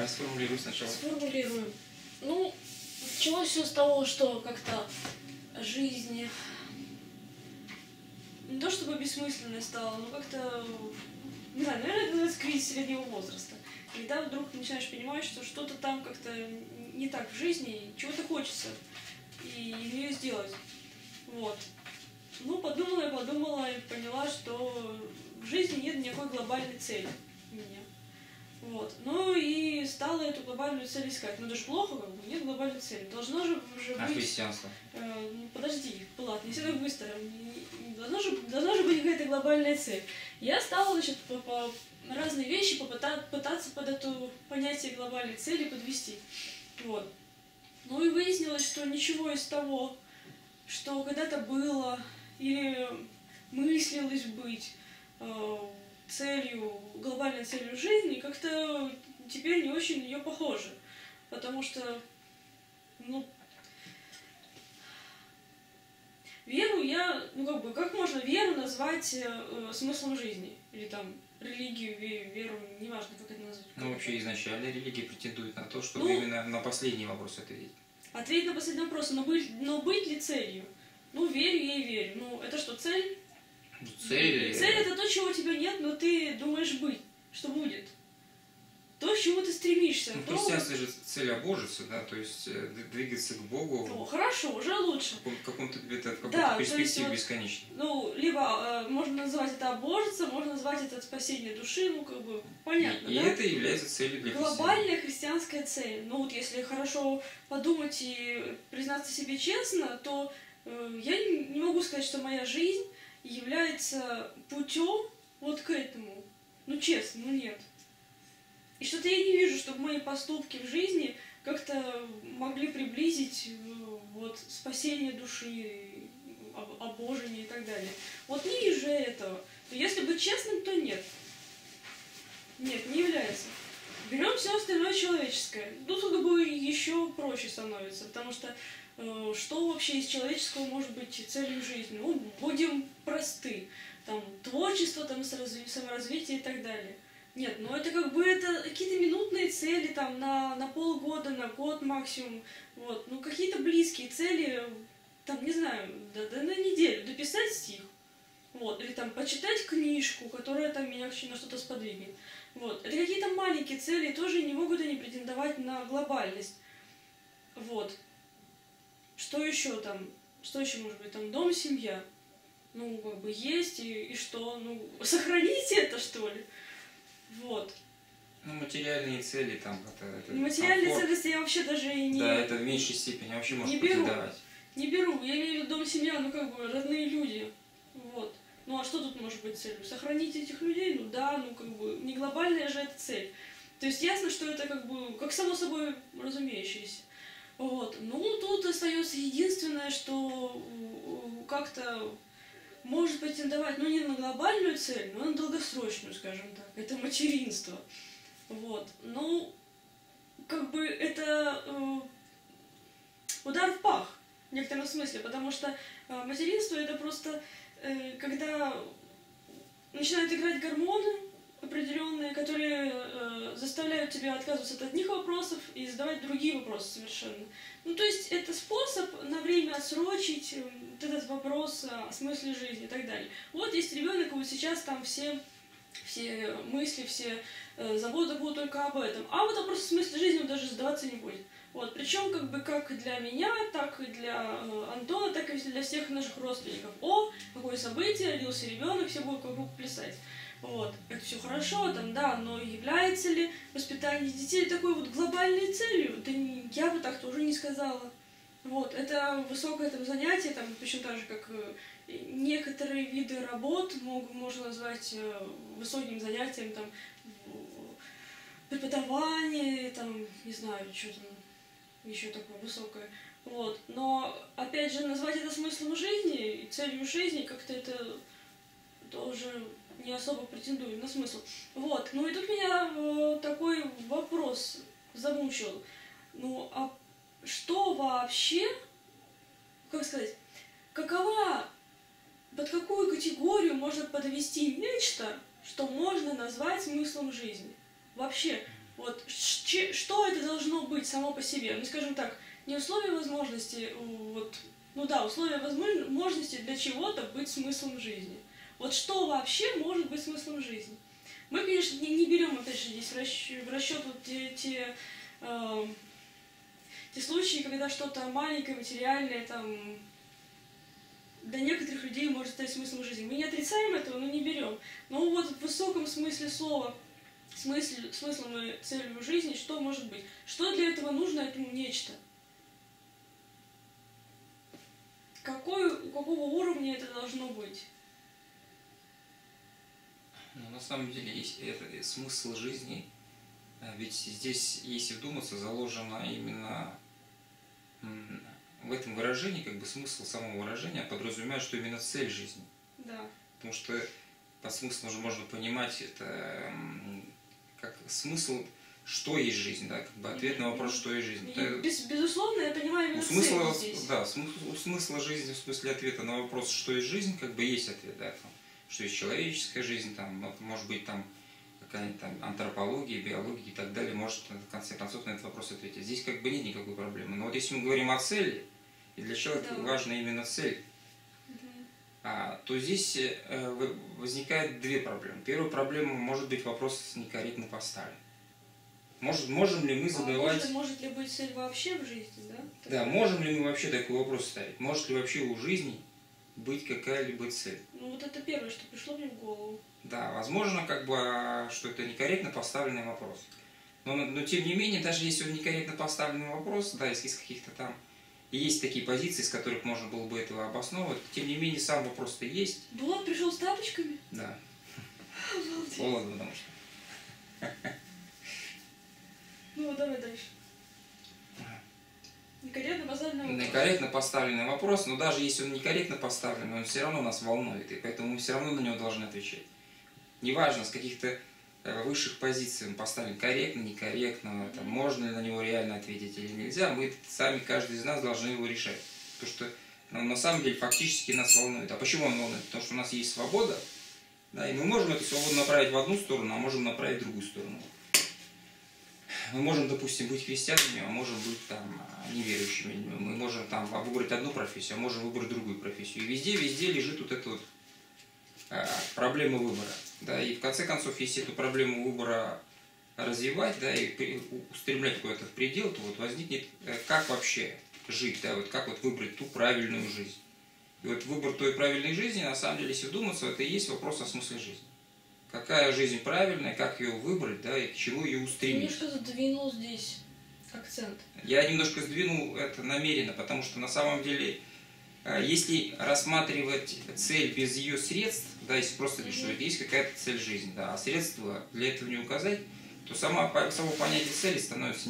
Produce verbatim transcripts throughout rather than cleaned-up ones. Давай сформулируем сначала. Сформулируем. Ну, началось все с того, что как-то жизнь не то чтобы бессмысленной стала, но как-то, не знаю, наверное, это называется кризис среднего возраста. Когда вдруг начинаешь понимать, что что-то там как-то не так в жизни, чего-то хочется, и ее сделать. Вот. Ну, подумала я, подумала и поняла, что в жизни нет никакой глобальной цели у меня. Вот. Ну и стала эту глобальную цель искать. Ну, это же плохо, как бы, нет глобальной цели. Должно же уже а быть... христианство? Э, подожди, Палат, не все так быстро. Должна же, должна же быть какая-то глобальная цель. Я стала, значит, по, по разные вещи попыта, пытаться под это понятие глобальной цели подвести. Вот. Ну и выяснилось, что ничего из того, что когда-то было или мыслилось быть э, целью, глобальной целью жизни, как-то теперь не очень ее похоже. Потому что, ну, веру я, ну как бы, как можно веру назвать э, смыслом жизни? Или там религию, веру, неважно, как это назвать. Ну вообще изначально религия претендует на то, чтобы ну, именно на последний вопрос ответить. Ответить на последний вопрос, но быть, но быть ли целью? Ну верю я и верю. Ну это что, цель? Цель... цель это то, чего у тебя нет, но ты думаешь быть, что будет. То, к чему ты стремишься. Ну, то... христианство же цель обожиться, да, то есть двигаться к Богу. Ну, хорошо, уже лучше. В каком-то да, перспективе вот, бесконечно. Ну, либо э, можно назвать это обожиться, можно назвать это спасение души, ну, как бы, понятно, и, да? И это является целью для христиан. Глобальная христианская цель. Ну, вот если хорошо подумать и признаться себе честно, то э, я не могу сказать, что моя жизнь является путем вот к этому. Ну, честно, ну, нет. И что-то я не вижу, чтобы мои поступки в жизни как-то могли приблизить вот, спасение души, обожение и так далее. Вот не вижу этого. Но если быть честным, то нет. Нет, не является. Берем все остальное человеческое. Тут как бы еще проще становится, потому что э, что вообще из человеческого может быть целью жизни? Ну, будем просты. Там творчество, там, саморазвитие и так далее. Нет, ну это как бы это какие-то минутные цели там на, на полгода, на год максимум, вот, ну какие-то близкие цели, там, не знаю, да, да на неделю, дописать стих, вот, или там почитать книжку, которая там меня на что-то сподвигнет, вот, это какие-то маленькие цели, тоже не могут они претендовать на глобальность, вот, что еще там, что еще может быть, там, дом, семья, ну, как бы есть, и, и что, ну, сохраните это, что ли? Вот. Ну, материальные цели там... Это, это материальные ценности я вообще даже и не... Да, это в меньшей степени вообще можно претендовать. Не беру. Я имею в виду дом, семья, ну как бы родные люди. Вот. Ну а что тут может быть целью? Сохранить этих людей? Ну да, ну как бы не глобальная же эта цель. То есть ясно, что это как бы как само собой разумеющееся. Вот. Ну тут остается единственное, что как-то... может претендовать, ну, не на глобальную цель, но на долгосрочную, скажем так. Это материнство. Вот. Ну, как бы это э, удар в пах в некотором смысле, потому что э, материнство это просто, э, когда начинают играть гормоны определенные, которые э, заставляют тебя отказываться от одних вопросов и задавать другие вопросы совершенно. Ну, то есть это способ на время отсрочить э, вот этот вопрос о смысле жизни и так далее. Вот есть ребенок, вот сейчас там все, все мысли, все э, заботы будут только об этом. А вот вопрос о смысле жизни он даже задаваться не будет. Вот. Причем как бы как для меня, так и для э, Антона, так и для всех наших родственников. О, какое событие, родился ребенок, все будут вокруг плясать. Вот, это все хорошо, там, да, но является ли воспитание детей такой вот глобальной целью? Да не, я бы так тоже не сказала. Вот, это высокое там занятие, там, точно так же, как некоторые виды работ могут, можно назвать высоким занятием, там, преподавание, там, не знаю, что там еще такое высокое. Вот, но, опять же, назвать это смыслом жизни, целью жизни, как-то это тоже... не особо претендую на смысл. Вот. Ну и тут меня э, такой вопрос замучил. Ну, а что вообще, как сказать, какова, под какую категорию можно подвести нечто, что можно назвать смыслом жизни? Вообще, Вот что это должно быть само по себе? Ну, скажем так, не условия возможности, вот, ну да, условия возможности для чего-то быть смыслом жизни. Вот что вообще может быть смыслом жизни? Мы, конечно, не берем, опять же, здесь в расчет вот те, те, э, те случаи, когда что-то маленькое, материальное, там, для некоторых людей может стать смыслом жизни. Мы не отрицаем этого, но не берем. Но вот в высоком смысле слова, смысле, смыслом и целью жизни, что может быть? Что для этого нужно, этому нечто? Какой, у какого уровня это должно быть? Ну, на самом деле, есть это, смысл жизни, ведь здесь, если вдуматься, заложено именно в этом выражении, как бы смысл самого выражения подразумевает, что именно цель жизни. Да. Потому что по смыслу уже можно понимать это как смысл, что есть жизнь, да, как бы ответ на вопрос, что есть жизнь. Это, без, безусловно, я понимаю именно смысла, цель здесь. Да, смысл, у смысла жизни, в смысле ответа на вопрос, что есть жизнь, как бы есть ответ, да, там, что есть человеческая жизнь, там, может быть, там какая-нибудь там антропология, биология и так далее, может в конце концов на этот вопрос ответить. Здесь как бы нет никакой проблемы. Но вот если мы говорим о цели, и для человека да. важна именно цель, да. а, то здесь э, возникает две проблемы. Первая проблема может быть вопрос некорректно поставлен. Может, можем ли мы задавать... А может, может ли быть цель вообще в жизни, да? Так... Да, можем ли мы вообще такой вопрос ставить? Может ли вообще у жизни быть какая-либо цель? Ну вот это первое, что пришло мне в голову. Да, возможно, как бы, что это некорректно поставленный вопрос. Но, но тем не менее, даже если он некорректно поставленный вопрос, да, из каких-то там... И есть такие позиции, с которых можно было бы этого обосновывать, тем не менее, сам вопрос-то есть. Булат пришел с тапочками? Да. Холодно, потому что... Ну, давай дальше. Некорректно поставленный вопрос. Некорректно поставленный вопрос, но даже если он некорректно поставлен, он все равно нас волнует, и поэтому мы все равно на него должны отвечать. Неважно, с каких-то высших позиций он поставлен корректно, некорректно, там, можно ли на него реально ответить или нельзя, мы сами, каждый из нас, должны его решать. Потому что ну, на самом деле фактически нас волнует. А почему он волнует? Потому что у нас есть свобода, да, и мы можем эту свободу направить в одну сторону, а можем направить в другую сторону. Мы можем, допустим, быть христианами, а можем быть там неверующими. Мы можем там выбрать одну профессию, а можем выбрать другую профессию. И везде-везде лежит вот эта вот а, проблема выбора. Да? И в конце концов, если эту проблему выбора развивать, да, и устремлять куда-то в предел, то вот возникнет, как вообще жить, да, вот как вот выбрать ту правильную жизнь. И вот выбор той правильной жизни, на самом деле, если вдуматься, это и есть вопрос о смысле жизни. Какая жизнь правильная, как ее выбрать, да, и к чему ее устремить. Ты немножко сдвинул здесь акцент. Я немножко сдвинул это намеренно, потому что на самом деле, если рассматривать цель без ее средств, да, если просто решить, mm-hmm. что есть какая-то цель жизни, да, а средства для этого не указать, то само, само понятие цели становится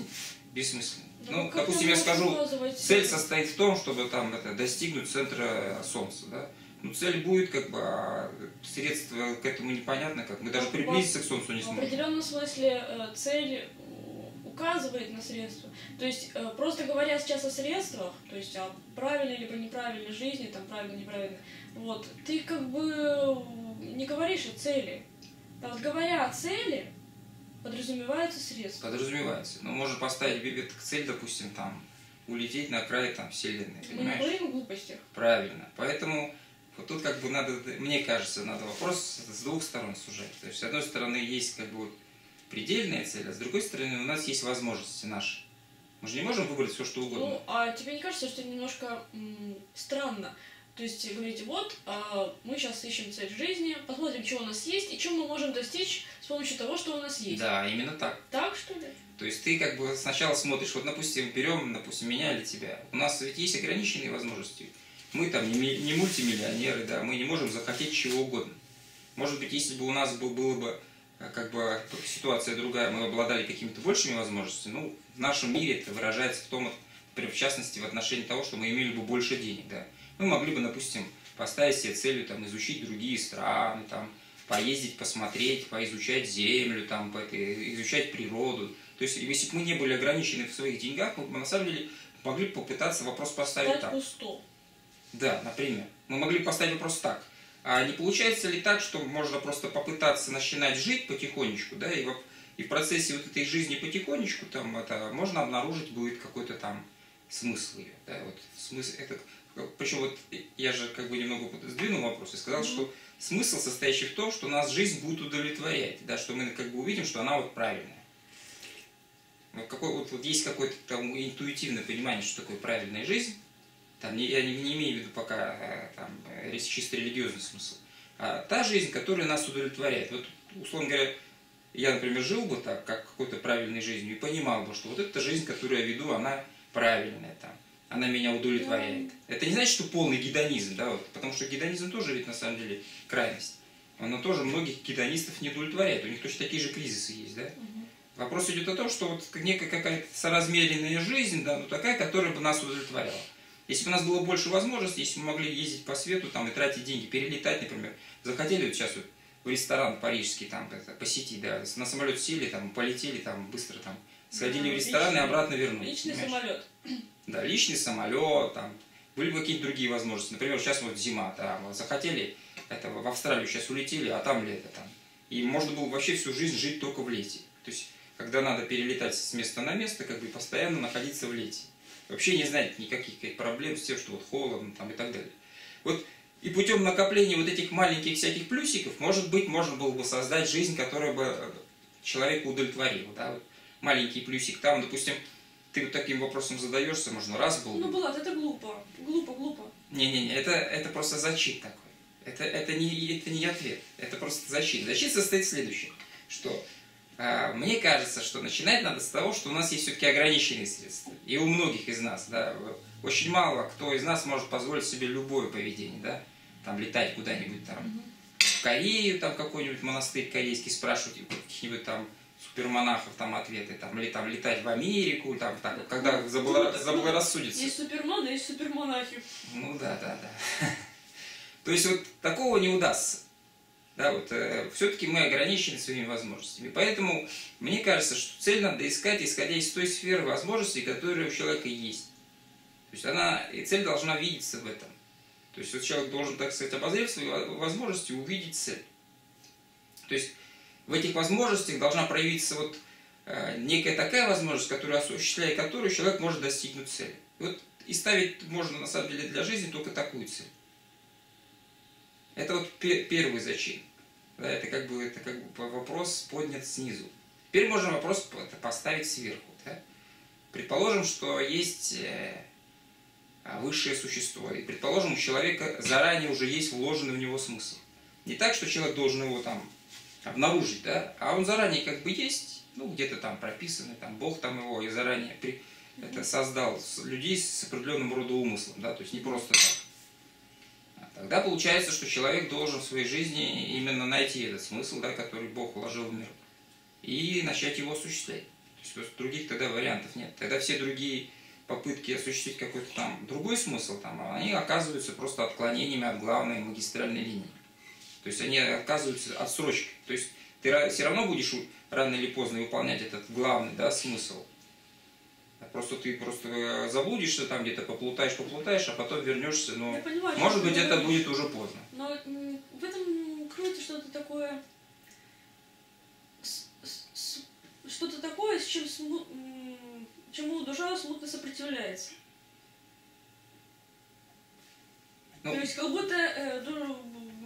бессмысленным. Да, ну, допустим, я скажу, цель состоит в том, чтобы там, это, достигнуть центра Солнца, да. Ну, цель будет, как бы, а средства к этому непонятно как. Мы даже приблизиться к Солнцу не сможем. В определенном смысле цель указывает на средства. То есть, просто говоря сейчас о средствах, то есть о правильной либо неправильной жизни, там, правильно-неправильно, вот, ты как бы не говоришь о цели. А вот говоря о цели, подразумеваются средства. Подразумевается. Но можно поставить бибет к цель, допустим, там, улететь на край, там, Вселенной, понимаешь? Мы не говорим о глупостях. Правильно. Поэтому... Вот тут как бы надо, мне кажется, надо вопрос с двух сторон сужать. То есть с одной стороны есть как бы предельная цель, а с другой стороны у нас есть возможности наши. Мы же не можем выбрать все, что угодно. Ну, а тебе не кажется, что это немножко странно? То есть говорите, вот, а мы сейчас ищем цель жизни, посмотрим, что у нас есть и чем мы можем достичь с помощью того, что у нас есть. Да, именно так. Так, что ли? То есть ты как бы сначала смотришь, вот, допустим, берем, допустим, меня или тебя. У нас ведь есть ограниченные возможности. Мы там не мультимиллионеры, да, мы не можем захотеть чего угодно. Может быть, если бы у нас был, была бы как бы ситуация другая, мы обладали какими-то большими возможностями, ну, в нашем мире это выражается в том, в частности, в отношении того, что мы имели бы больше денег, да. Мы могли бы, допустим, поставить себе целью там, изучить другие страны, там, поездить, посмотреть, поизучать землю, там, изучать природу. То есть, если бы мы не были ограничены в своих деньгах, мы на самом деле могли бы попытаться вопрос поставить так. Да, например. Мы могли поставить вопрос так. А не получается ли так, что можно просто попытаться начинать жить потихонечку, да, и, И в процессе вот этой жизни потихонечку там это можно обнаружить будет какой-то там смысл ее. Да? Вот смысл, это, причем вот я же как бы немного сдвинул вопрос и сказал, что смысл состоящий в том, что нас жизнь будет удовлетворять, да, что мы как бы увидим, что она вот правильная. Вот, какой, вот, вот есть какое-то там интуитивное понимание, что такое правильная жизнь. Там, я не, не имею в виду пока там, чисто религиозный смысл. А та жизнь, которая нас удовлетворяет. Вот, условно говоря, я, например, жил бы так, как какой-то правильной жизнью, и понимал бы, что вот эта жизнь, которую я веду, она правильная, там, она меня удовлетворяет. Это не значит, что полный гедонизм, да, вот, потому что гедонизм тоже ведь на самом деле крайность. Она тоже многих гедонистов не удовлетворяет, у них точно такие же кризисы есть, да. Вопрос идет о том, что вот некая какая-то соразмеренная жизнь, да, ну такая, которая бы нас удовлетворяла. Если бы у нас было больше возможностей, если бы мы могли ездить по свету там, и тратить деньги, перелетать, например, захотели вот сейчас вот в ресторан парижский там, это, посетить, да, на самолет сели, там, полетели, там, быстро там, сходили да, в ресторан личный, и обратно вернулись. Личный понимаешь? Самолет. Да, личный самолет, там, были бы какие-то другие возможности. Например, сейчас вот зима, там, вот, захотели, это, в Австралию сейчас улетели, а там лето. Там. И можно было вообще всю жизнь жить только в лете. То есть, когда надо перелетать с места на место, как бы постоянно находиться в лете. Вообще не знает никаких проблем с тем, что вот холодно там, и так далее. Вот, и путем накопления вот этих маленьких всяких плюсиков, может быть, можно было бы создать жизнь, которая бы человека удовлетворила. Да? Вот маленький плюсик. Там, допустим, ты вот таким вопросом задаешься, можно раз был. Ну, Булат, это глупо. Глупо, глупо. Не-не-не, это, это просто зачин такой. Это, это, не, это не ответ. Это просто зачин. Зачин состоит в следующем, что... Мне кажется, что начинать надо с того, что у нас есть все-таки ограниченные средства. И у многих из нас, да, очень мало кто из нас может позволить себе любое поведение, да, там летать куда-нибудь там в Корею, там какой-нибудь монастырь корейский, спрашивать каких-нибудь там супермонахов там ответы, там, или там летать в Америку, там, так, когда заблагорассудится. Есть супермоны, есть супермонахи. Ну да, да, да. То есть вот такого не удастся. Да, вот, э, все-таки мы ограничены своими возможностями. Поэтому мне кажется, что цель надо искать, исходя из той сферы возможностей, которые у человека есть. То есть она, и цель должна видеться в этом. То есть вот человек должен, так сказать, обозреть свои возможности, увидеть цель. То есть в этих возможностях должна проявиться вот, э, некая такая возможность, которую, осуществляя которую, человек может достигнуть цели. И, вот, и ставить можно, на самом деле, для жизни только такую цель. Это вот пер первый зачин. Да, это, как бы, это как бы вопрос поднят снизу. Теперь можно вопрос поставить сверху. Да? Предположим, что есть высшее существо. И предположим, у человека заранее уже есть вложенный в него смысл. Не так, что человек должен его там обнаружить, да? А он заранее как бы есть, ну где-то там прописанный, там, Бог там его и заранее при... это создал людей с определенным рода умыслом. Да? То есть не просто так. Тогда получается, что человек должен в своей жизни именно найти этот смысл, да, который Бог вложил в мир, и начать его осуществлять. То есть других тогда вариантов нет. Тогда все другие попытки осуществить какой-то там другой смысл, там, они оказываются просто отклонениями от главной магистральной линии. То есть они оказываются отсрочкой. То есть ты все равно будешь рано или поздно выполнять этот главный, да, смысл. Просто ты просто заблудишься там где-то, поплутаешь, поплутаешь, а потом вернешься, но понимаю, может быть это будет уже поздно. Но в этом кроется что-то такое, что-то такое, с чем сму... чему душа смутно сопротивляется. Ну... То есть как будто э,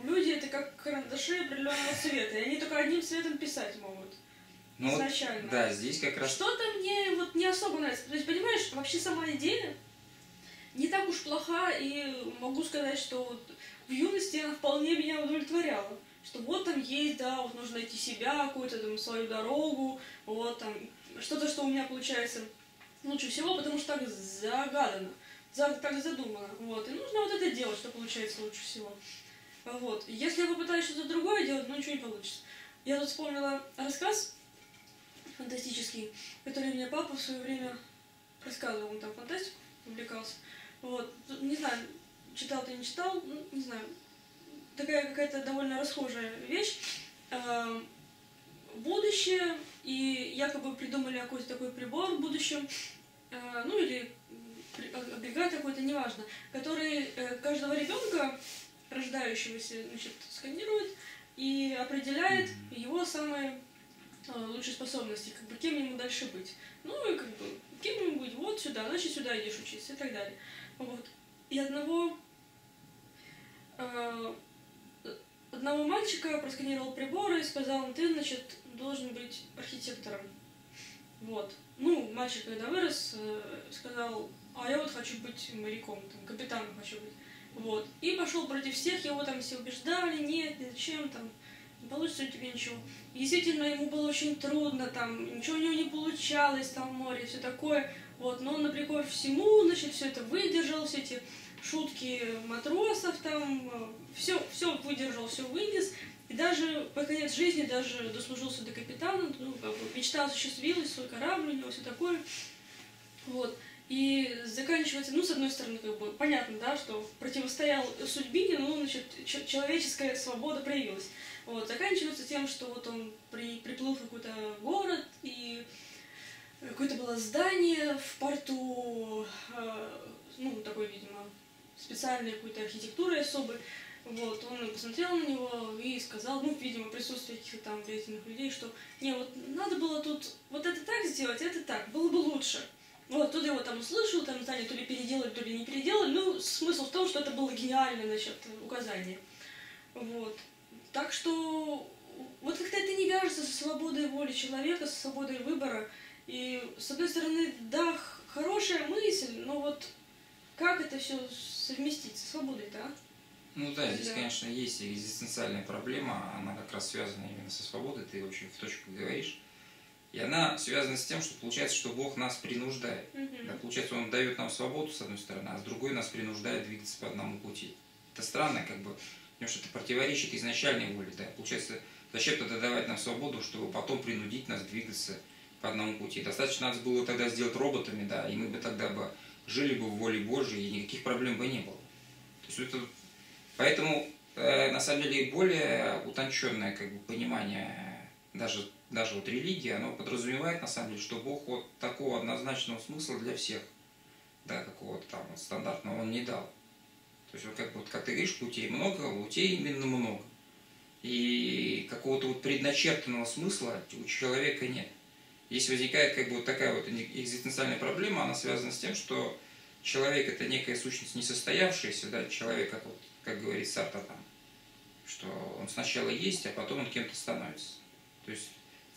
люди это как карандаши определенного цвета, и они только одним цветом писать могут. Ну, изначально. Да, здесь как раз... Что-то мне вот не особо нравится. То есть, понимаешь, вообще сама идея не так уж плоха, и могу сказать, что вот в юности она вполне меня удовлетворяла. Что вот там есть, да, вот нужно найти себя, какую-то там свою дорогу, вот там, что-то, что у меня получается лучше всего, потому что так загадано, так задумано. Вот, и нужно вот это делать, что получается лучше всего. Вот, если я попытаюсь что-то другое делать, ну ничего не получится. Я тут вспомнила рассказ фантастический, который мне папа в свое время рассказывал, он там фантастику увлекался. Вот, не знаю, читал ты не читал, ну, не знаю. Такая какая-то довольно расхожая вещь. Будущее, и якобы придумали какой-то такой прибор в будущем, ну или агрегат какой-то, неважно, который каждого ребенка, рождающегося, значит, сканирует и определяет его самые лучшие способности, как бы, кем ему дальше быть. Ну и как бы, кем ему быть, вот сюда, значит сюда идешь учиться и так далее. Вот. И одного, э, одного мальчика просканировал приборы и сказал, ты, значит, должен быть архитектором. Вот. Ну, мальчик, когда вырос, э, сказал, а я вот хочу быть моряком, там, капитаном хочу быть. Вот. И пошел против всех, его там все убеждали, нет, ни зачем, там, не получится у тебя ничего. Действительно, ему было очень трудно, там, ничего у него не получалось, там, море, все такое. Вот. Но он напрягся всему, значит, все это выдержал, все эти шутки матросов, там, все, все выдержал, все вынес. И даже по конец жизни даже дослужился до капитана, ну, как бы, мечта осуществилась, свой корабль, у него все такое. Вот. И заканчивается, ну, с одной стороны, как бы, понятно, да, что противостоял судьбине, но, значит, человеческая свобода проявилась. Вот, заканчивается тем, что вот он при, приплыл в какой-то город, и какое-то было здание в порту, э, ну, такой, видимо, специальной какой-то архитектурой особой. Вот, он посмотрел на него и сказал, ну, видимо, присутствие каких-то там влиятельных людей, что, не, вот надо было тут вот это так сделать, это так, было бы лучше. Вот, тут его там услышал, там здание то ли переделали, то ли не переделали. Ну, смысл в том, что это было гениальное, значит, указание. Вот. Так что, вот как-то это не вяжется со свободой воли человека, со свободой выбора. И, с одной стороны, да, хорошая мысль, но вот как это все совместить со свободой-то, а? Ну да, здесь, да, конечно, есть экзистенциальная проблема, она как раз связана именно со свободой, ты очень в точку говоришь. И она связана с тем, что получается, что Бог нас принуждает. Mm-hmm. Да, получается, Он дает нам свободу, с одной стороны, а с другой нас принуждает двигаться по одному пути. Это странно, как бы, потому что это противоречит изначальной воле. Да? Получается, зачем тогда давать нам свободу, чтобы потом принудить нас двигаться по одному пути? Достаточно нас было тогда сделать роботами, да, и мы бы тогда бы жили бы в воле Божьей, и никаких проблем бы не было. То есть, это... Поэтому, э, на самом деле, более утонченное, как бы, понимание даже... даже вот религия, она подразумевает, на самом деле, что Бог вот такого однозначного смысла для всех, да, какого-то там вот стандартного Он не дал. То есть, вот как, вот, как ты говоришь, путей много, путей именно много. И какого-то вот предначертанного смысла у человека нет. Здесь возникает, как бы, вот такая вот экзистенциальная проблема, она связана с тем, что человек — это некая сущность несостоявшаяся, да, человек, как, вот, как говорит Сартр, там, что он сначала есть, а потом он кем-то становится. То есть,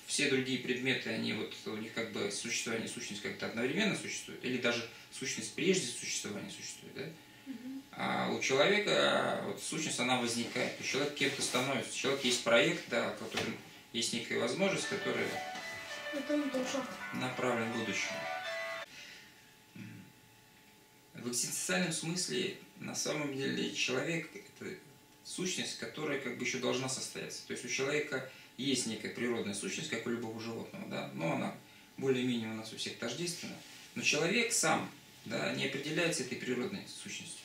все другие предметы, они вот, у них как бы существование и сущность как-то одновременно существует, или даже сущность прежде существования существует, да? Mm-hmm. А у человека вот, сущность, она возникает, человек кем-то становится, человек есть проект, да, в котором есть некая возможность, которая направлена в будущее. В экзистенциальном смысле, на самом деле, человек – это сущность, которая как бы еще должна состояться, то есть у человека есть некая природная сущность, как у любого животного, да, но она более-менее у нас у всех тождественна. Но человек сам, да, не определяется этой природной сущностью.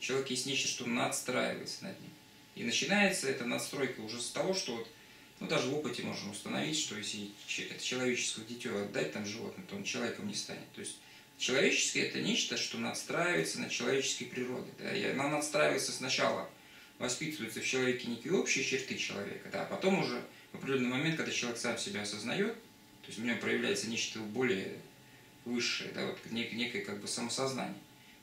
Человек есть нечто, что надстраивается над ним. И начинается эта надстройка уже с того, что вот, ну, даже в опыте можем установить, что если это человеческое дитё отдать там животным, то он человеком не станет. То есть человеческое — это нечто, что надстраивается на человеческой природе, да, и она надстраивается сначала, воспитываются в человеке некие общие черты человека, да, а потом уже в определенный момент, когда человек сам себя осознает, то есть в нем проявляется нечто более высшее, да, вот нек некое как бы самосознание,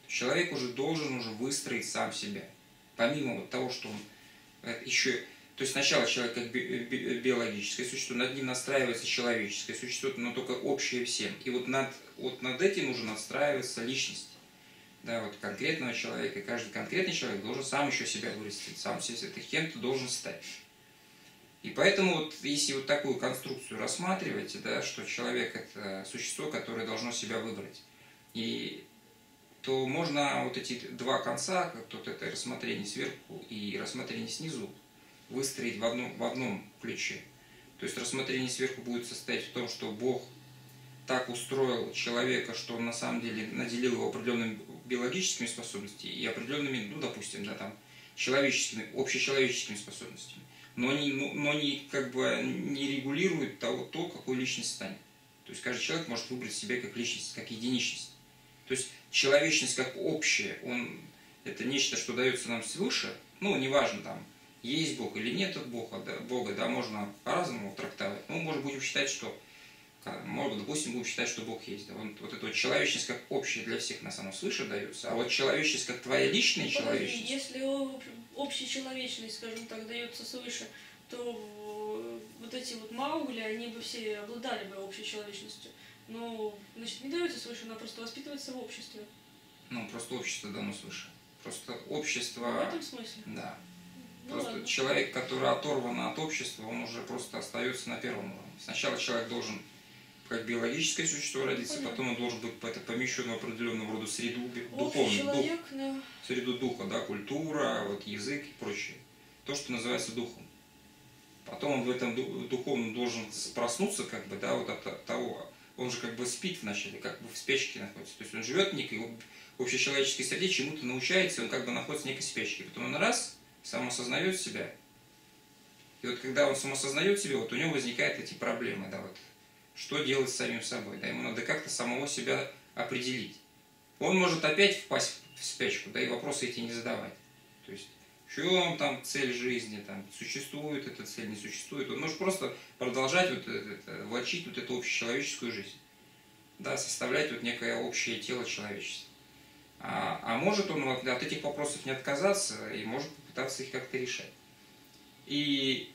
то человек уже должен уже выстроить сам себя, помимо вот того, что он еще, то есть сначала человек как би би биологическое существо, над ним настраивается человеческое существо, но только общее всем, и вот над, вот над этим уже настраивается личность. Да, вот конкретного человека, каждый конкретный человек должен сам еще себя вырастить, сам себе кем-то должен стать. И поэтому, вот, если вот такую конструкцию рассматриваете, да, что человек — это существо, которое должно себя выбрать, и, то можно вот эти два конца, как вот это рассмотрение сверху и рассмотрение снизу, выстроить в одном, в одном ключе. То есть рассмотрение сверху будет состоять в том, что Бог так устроил человека, что он на самом деле наделил его определенным биологическими способностями и определенными, ну, допустим, да, там, человеческими, общечеловеческими способностями, но не, но, но не, как бы, не регулирует того, то, какой личность станет. То есть каждый человек может выбрать себя как личность, как единичность. То есть человечность как общая, он, это нечто, что дается нам свыше, ну, неважно, там, есть Бог или нет Бога, да, Бога, да, можно по-разному трактовать. Ну, может, будем считать, что, может, допустим, будем считать, что Бог есть. Да. Он, вот это вот человечность как общее для всех нас, оно свыше дается, а вот человечность как твоя личная человечность. Если общая человечность, скажем так, дается свыше, то вот эти вот маугли, они бы все обладали бы общей человечностью. Но, значит, не дается свыше, она просто воспитывается в обществе. Ну, просто общество дано свыше. Просто общество... В этом смысле? Да. Ну, просто ладно. Человек, который оторван от общества, он уже просто остается на первом уровне. Сначала человек должен как биологическое существо родиться, понятно. Потом он должен быть помещен в определенного рода среду духовную. Дух, да. Среду духа, да, культура, вот, язык и прочее. То, что называется духом. Потом он в этом духовном должен проснуться, как бы, да, вот от, от того. Он же как бы спит вначале, как бы в спячке находится. То есть он живет в некой общечеловеческой среде, чему-то научается, он как бы находится в некой спячке. Потом он раз, самоосознает себя. И вот когда он самоосознает себя, вот у него возникают эти проблемы, да, вот. Что делать с самим собой, да, ему надо как-то самого себя определить. Он может опять впасть в спячку, да, и вопросы эти не задавать. То есть, в чем там цель жизни, там, существует эта цель, не существует. Он может просто продолжать вот это, влачить вот эту общечеловеческую жизнь, да, составлять вот некое общее тело человечества. А, а может он от, от этих вопросов не отказаться и может попытаться их как-то решать. И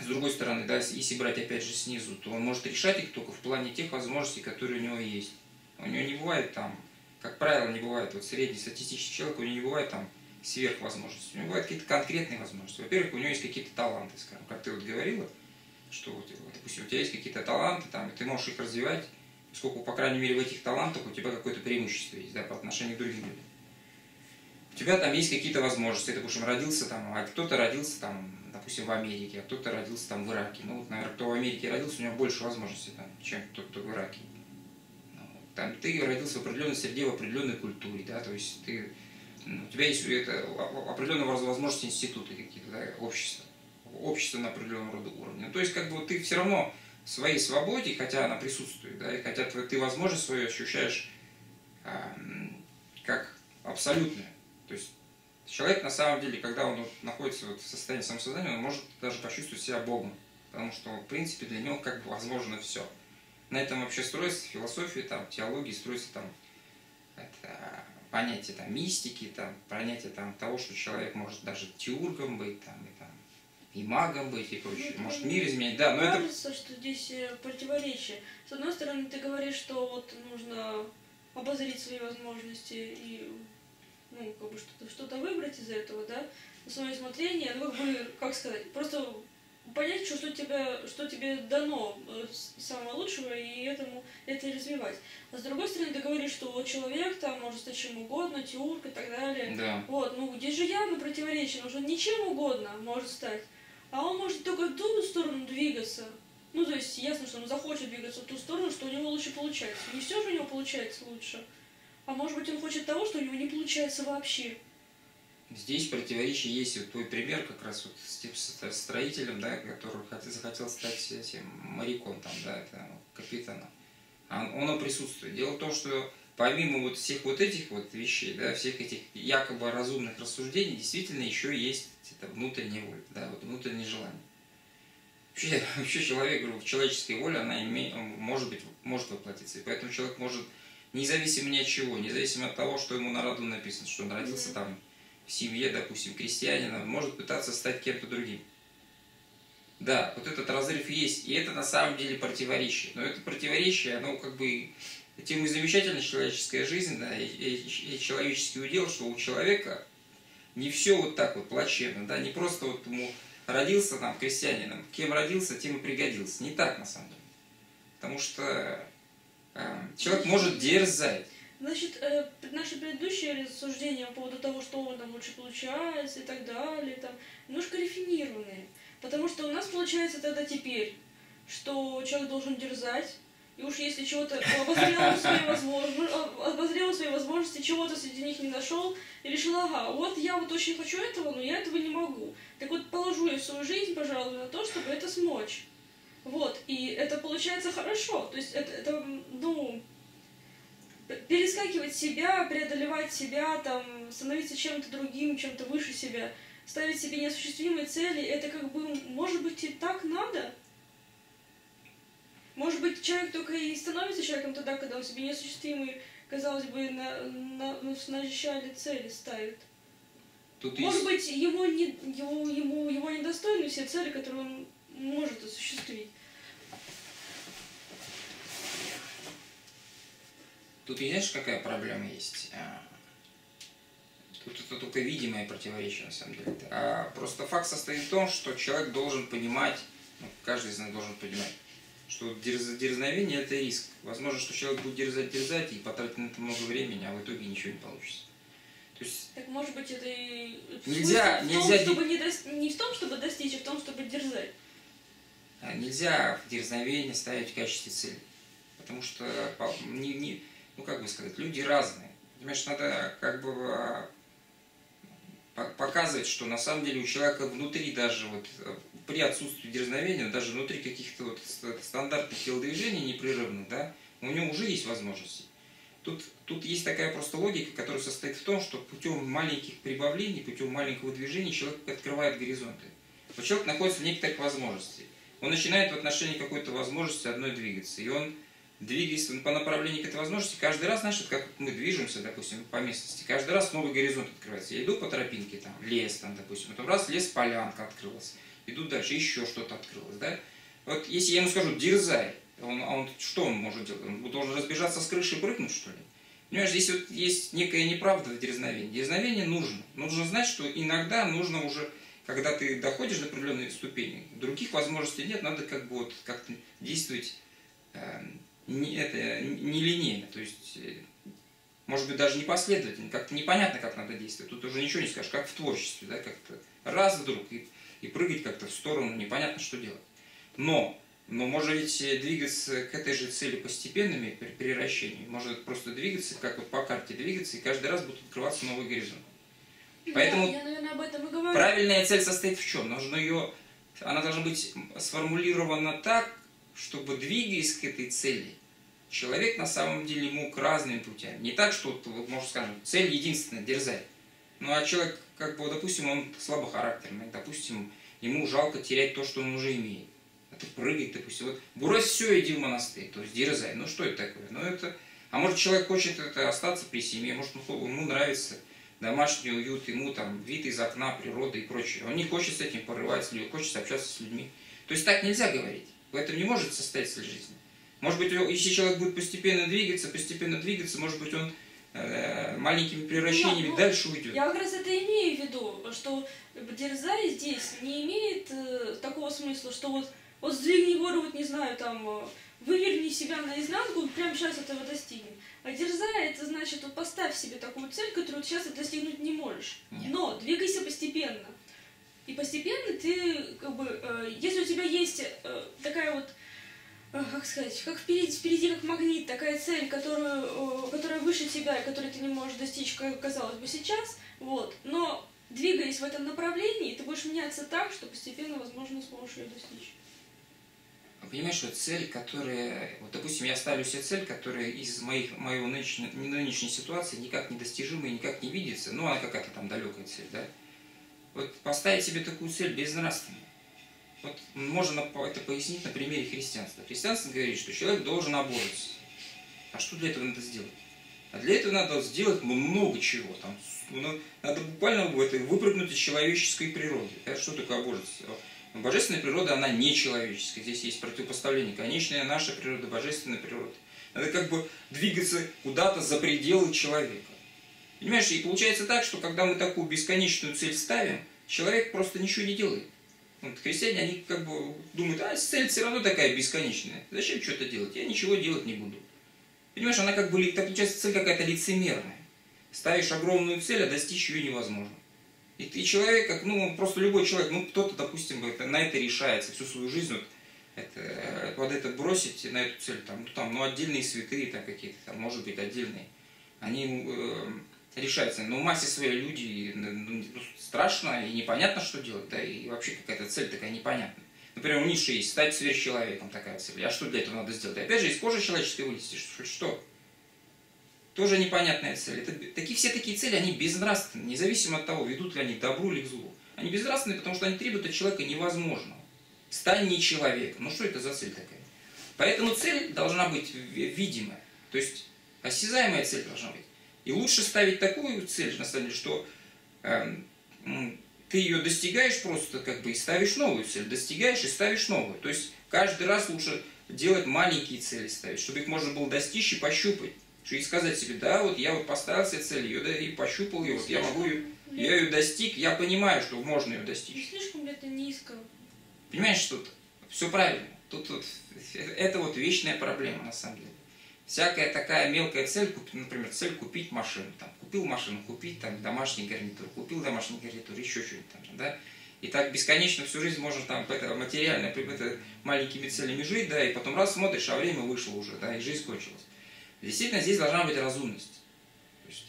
с другой стороны, да, если брать опять же снизу, то он может решать их только в плане тех возможностей, которые у него есть. У него не бывает там, как правило, не бывает, вот средний статистический человек, у него не бывает там сверхвозможностей. У него бывают какие-то конкретные возможности. Во-первых, у него есть какие-то таланты, скажем, как ты вот говорила, что, вот, допустим, у тебя есть какие-то таланты, там, и ты можешь их развивать, поскольку, по крайней мере, в этих талантах у тебя какое-то преимущество есть, да, по отношению к другим людям. У тебя там есть какие-то возможности, ты, допустим, родился там, а кто-то родился там, допустим, в Америке, а кто-то родился там в Ираке. Ну, вот, наверное, кто в Америке родился, у него больше возможностей, там, чем тот, кто в Ираке. Ну, там, ты родился в определенной среде, в определенной культуре, да, то есть ты, ну, у тебя есть это, определенные возможности институты какие-то, да, общества, общество на определенном роде уровне. Ну, то есть, как бы, ты все равно в своей свободе, хотя она присутствует, да, и хотя ты возможность свою ощущаешь а, как абсолютную. То есть человек на самом деле, когда он находится вот в состоянии самосознания, он может даже почувствовать себя Богом, потому что в принципе для него как бы возможно все. На этом вообще строится философия, там, теология, строится там это, понятие там, мистики, там, понятие там, того, что человек может даже теургом быть, там, и, там, и магом быть, и прочее, ну, может мир изменить. Да, но кажется, это... что здесь противоречие. С одной стороны, ты говоришь, что вот нужно обозреть свои возможности и... ну, как бы что-то что-то выбрать из этого, да, на свое усмотрение, ну, как бы, как сказать, просто понять, что, что, тебя, что тебе дано самого лучшего, и этому это и развивать. А с другой стороны, ты говоришь, что вот человек там может стать чем угодно, теург и так далее. Да. Вот, ну, здесь же явно противоречие, он ничем угодно может стать, а он может только в ту сторону двигаться. Ну, то есть, ясно, что он захочет двигаться в ту сторону, что у него лучше получается. Не все же у него получается лучше. А может быть, он хочет того, что у него не получается вообще. Здесь противоречие есть. Вот твой пример как раз вот с тем строителем, да, который захотел стать этим моряком, там, да, это, капитаном. Оно присутствует. Дело в том, что помимо вот всех вот этих вот вещей, да, всех этих якобы разумных рассуждений, действительно еще есть это внутренняя воля, да, вот внутреннее желание. Вообще, вообще человек, говорю, человеческая воля, она имеет, может быть, может воплотиться. И поэтому человек может... Независимо ни от чего, независимо от того, что ему на роду написано, что он родился mm-hmm. там в семье, допустим, крестьянина, он может пытаться стать кем-то другим. Да, вот этот разрыв есть, и это на самом деле противоречие. Но это противоречие, оно как бы... Тем и замечательна человеческая жизнь, да, и, и, и человеческий удел, что у человека не все вот так вот плачевно, да, не просто вот ему родился там крестьянином, кем родился, тем и пригодился. Не так, на самом деле. Потому что... Человек может дерзать. Значит, э, наше предыдущее рассуждение по поводу того, что он там лучше получается и так далее, там, немножко рафинированные. Потому что у нас получается тогда теперь, что человек должен дерзать, и уж если чего-то обозрел свои возможности, обозрел свои возможности, чего-то среди них не нашел, и решил, ага, вот я вот очень хочу этого, но я этого не могу. Так вот положу я свою жизнь, пожалуй, на то, чтобы это смочь. Вот, и это получается хорошо, то есть это, это, ну, перескакивать себя, преодолевать себя, там, становиться чем-то другим, чем-то выше себя, ставить себе неосуществимые цели, это как бы, может быть, и так надо? Может быть, человек только и становится человеком тогда, когда он себе неосуществимые, казалось бы, на, на, на, начале цели ставит. Тут может есть... быть, его, не, его, ему, его недостойны все цели, которые он может осуществить. Тут, знаешь, какая проблема есть? Тут это только видимое противоречие, на самом деле. А просто факт состоит в том, что человек должен понимать, ну, каждый из нас должен понимать, что дерз, дерзновение – это риск. Возможно, что человек будет дерзать, дерзать и потратить на это много времени, а в итоге ничего не получится. То есть, так может быть, это и нельзя, в том, нельзя... чтобы не, до... не в том, чтобы достичь, а в том, чтобы дерзать. А нельзя в дерзновение ставить в качестве цели. Потому что, не, не... ну как бы сказать, люди разные. Понимаешь, надо как бы... показывать, что на самом деле у человека внутри даже вот при отсутствии дерзновения, даже внутри каких-то вот стандартных телодвижений непрерывных, да, у него уже есть возможности. Тут, тут есть такая просто логика, которая состоит в том, что путем маленьких прибавлений, путем маленького движения человек открывает горизонты. Вот человек находится в некоторых возможностях. Он начинает в отношении какой-то возможности одной двигаться. И он, двигаясь по направлению к этой возможности, каждый раз, значит, как мы движемся, допустим, по местности, каждый раз новый горизонт открывается. Я иду по тропинке, там, лес, там, допустим, потом раз, лес, полянка открылась. Иду дальше, еще что-то открылось, да? Вот если я ему скажу «дерзай», он, а он, что он может делать? Он должен разбежаться с крыши и прыгнуть, что ли? Понимаешь, здесь вот есть некая неправда в дерзновении. Дерзновение нужно. Нужно знать, что иногда нужно уже, когда ты доходишь до определенной ступени, других возможностей нет, надо как бы вот как-то действовать... Э Не, это нелинейно, то есть, может быть, даже не последовательно, как-то непонятно, как надо действовать, тут уже ничего не скажешь, как в творчестве, да, как-то раз вдруг и, и прыгать как-то в сторону, непонятно, что делать. Но, но можно ведь двигаться к этой же цели постепенными при приращении, можно просто двигаться, как вот по карте двигаться, и каждый раз будут открываться новые горизонты. Поэтому я, я, наверное, об этом и говорю. Правильная цель состоит в чем? Нужно ее, она должна быть сформулирована так, чтобы, двигаясь к этой цели, человек на самом деле мог разными путями. Не так, что, вот, можно скажем, цель единственная, дерзай. Ну а человек, как бы, допустим, он слабохарактерный, допустим, ему жалко терять то, что он уже имеет. А ты прыгай, допустим, вот, брось все, иди в монастырь, то есть дерзай. Ну что это такое? Ну это... А может, человек хочет это, остаться при семье, может, он, ему нравится домашний уют, ему там вид из окна, природа и прочее. Он не хочет с этим порывать, хочет общаться с людьми. То есть так нельзя говорить. В этом не может состоять цель жизни. Может быть, если человек будет постепенно двигаться, постепенно двигаться, может быть, он э, маленькими превращениями ну, дальше уйдет. Я как раз это имею в виду, что дерзай здесь не имеет э, такого смысла, что вот, вот сдвигни гору, вот не знаю, там, выверни себя наизнанку, прямо сейчас этого достигнем. А дерзай, это значит, вот поставь себе такую цель, которую ты сейчас достигнуть не можешь. Нет. Но двигайся постепенно. И постепенно ты, как бы, э, если у тебя есть э, такая вот, э, как сказать, как впереди, впереди как магнит, такая цель, которую, э, которая выше тебя, и которую ты не можешь достичь, казалось бы, сейчас, вот, но двигаясь в этом направлении, ты будешь меняться так, что постепенно, возможно, сможешь ее достичь. Понимаешь, что цель, которая, вот, допустим, я ставлю себе цель, которая из моих, моего нынешней, нынешней ситуации никак не достижима и никак не видится, ну, она какая-то там далекая цель, да? Вот поставить себе такую цель безнравственную. Вот можно это пояснить на примере христианства. Христианство говорит, что человек должен обожиться. А что для этого надо сделать? А для этого надо сделать много чего. Там, ну, надо буквально выпрыгнуть из человеческой природы. Да? Что такое обожиться? Божественная природа, она не человеческая. Здесь есть противопоставление. Конечная наша природа, божественная природа. Надо как бы двигаться куда-то за пределы человека. Понимаешь, и получается так, что когда мы такую бесконечную цель ставим, человек просто ничего не делает. Вот христиане, они как бы думают, а цель все равно такая бесконечная, зачем что-то делать, я ничего делать не буду. Понимаешь, она как бы, так получается, цель какая-то лицемерная. Ставишь огромную цель, а достичь ее невозможно. И ты человек, как, ну просто любой человек, ну кто-то, допустим, это, на это решается, всю свою жизнь вот, это, вот это бросить, на эту цель, там, ну, там, ну отдельные святые там какие-то, там, может быть, отдельные, они... Э, решается, но в массе своей люди ну, страшно и непонятно, что делать, да, и вообще какая-то цель такая непонятная. Например, у Ницше есть стать сверхчеловеком такая цель, а что для этого надо сделать? И опять же, из кожи человеческой вылезти, что? Тоже непонятная цель. Это, такие, все такие цели, они безнравственны, независимо от того, ведут ли они к добру или к злу. Они безнравственные, потому что они требуют от человека невозможного. Стань не человеком. Ну что это за цель такая? Поэтому цель должна быть видимая. То есть осязаемая цель должна быть. И лучше ставить такую цель, на самом деле, что э, ты ее достигаешь просто как бы и ставишь новую цель. Достигаешь и ставишь новую. То есть каждый раз лучше делать маленькие цели, ставить, чтобы их можно было достичь и пощупать. И сказать себе, да, вот я вот поставил себе цель, ее, да, и пощупал ее, вот я могу ее, я ее достиг, я понимаю, что можно ее достичь. Не слишком ли это низко? Понимаешь, что все правильно. Тут вот, это вот вечная проблема, на самом деле. Всякая такая мелкая цель, например, цель купить машину. Там, купил машину, купить там, домашний гарнитур, купил домашний гарнитур, еще что-нибудь там, да. И так бесконечно всю жизнь можно там это, материально это, маленькими целями жить, да, и потом раз смотришь, а время вышло уже, да, и жизнь кончилась. Действительно, здесь должна быть разумность. То есть...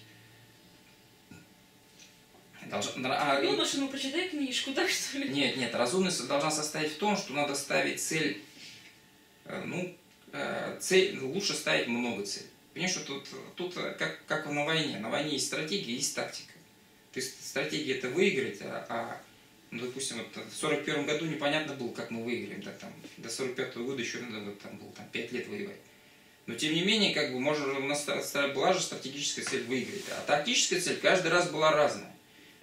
Должна... Ну, машину прочитай книжку, так что ли? Нет, нет, разумность должна состоять в том, что надо ставить цель, ну, цель, лучше ставить много целей. Понимаешь, что тут, тут как, как на войне. На войне есть стратегия, есть тактика. То есть стратегия это выиграть, а, а ну, допустим, вот в сорок первом году непонятно было, как мы выиграем. Да, там, до сорок пятого года еще надо вот, там, было там, пять лет воевать. Но тем не менее, как бы, может, у нас была же стратегическая цель выиграть, а тактическая цель каждый раз была разная.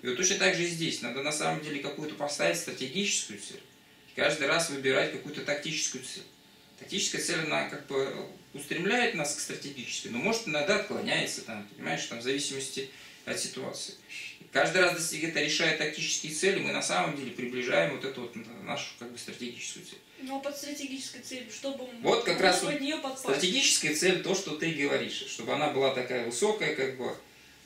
И вот точно так же и здесь. Надо на самом деле какую-то поставить стратегическую цель, и каждый раз выбирать какую-то тактическую цель. Тактическая цель, она как бы устремляет нас к стратегической, но может иногда отклоняется, там, понимаешь, там, в зависимости от ситуации. И каждый раз, если это решает тактические цели, мы на самом деле приближаем вот эту вот нашу как бы, стратегическую цель. Но под стратегической целью, чтобы вот как раз под нее подпасть. Стратегическая цель то, что ты говоришь, чтобы она была такая высокая, как бы,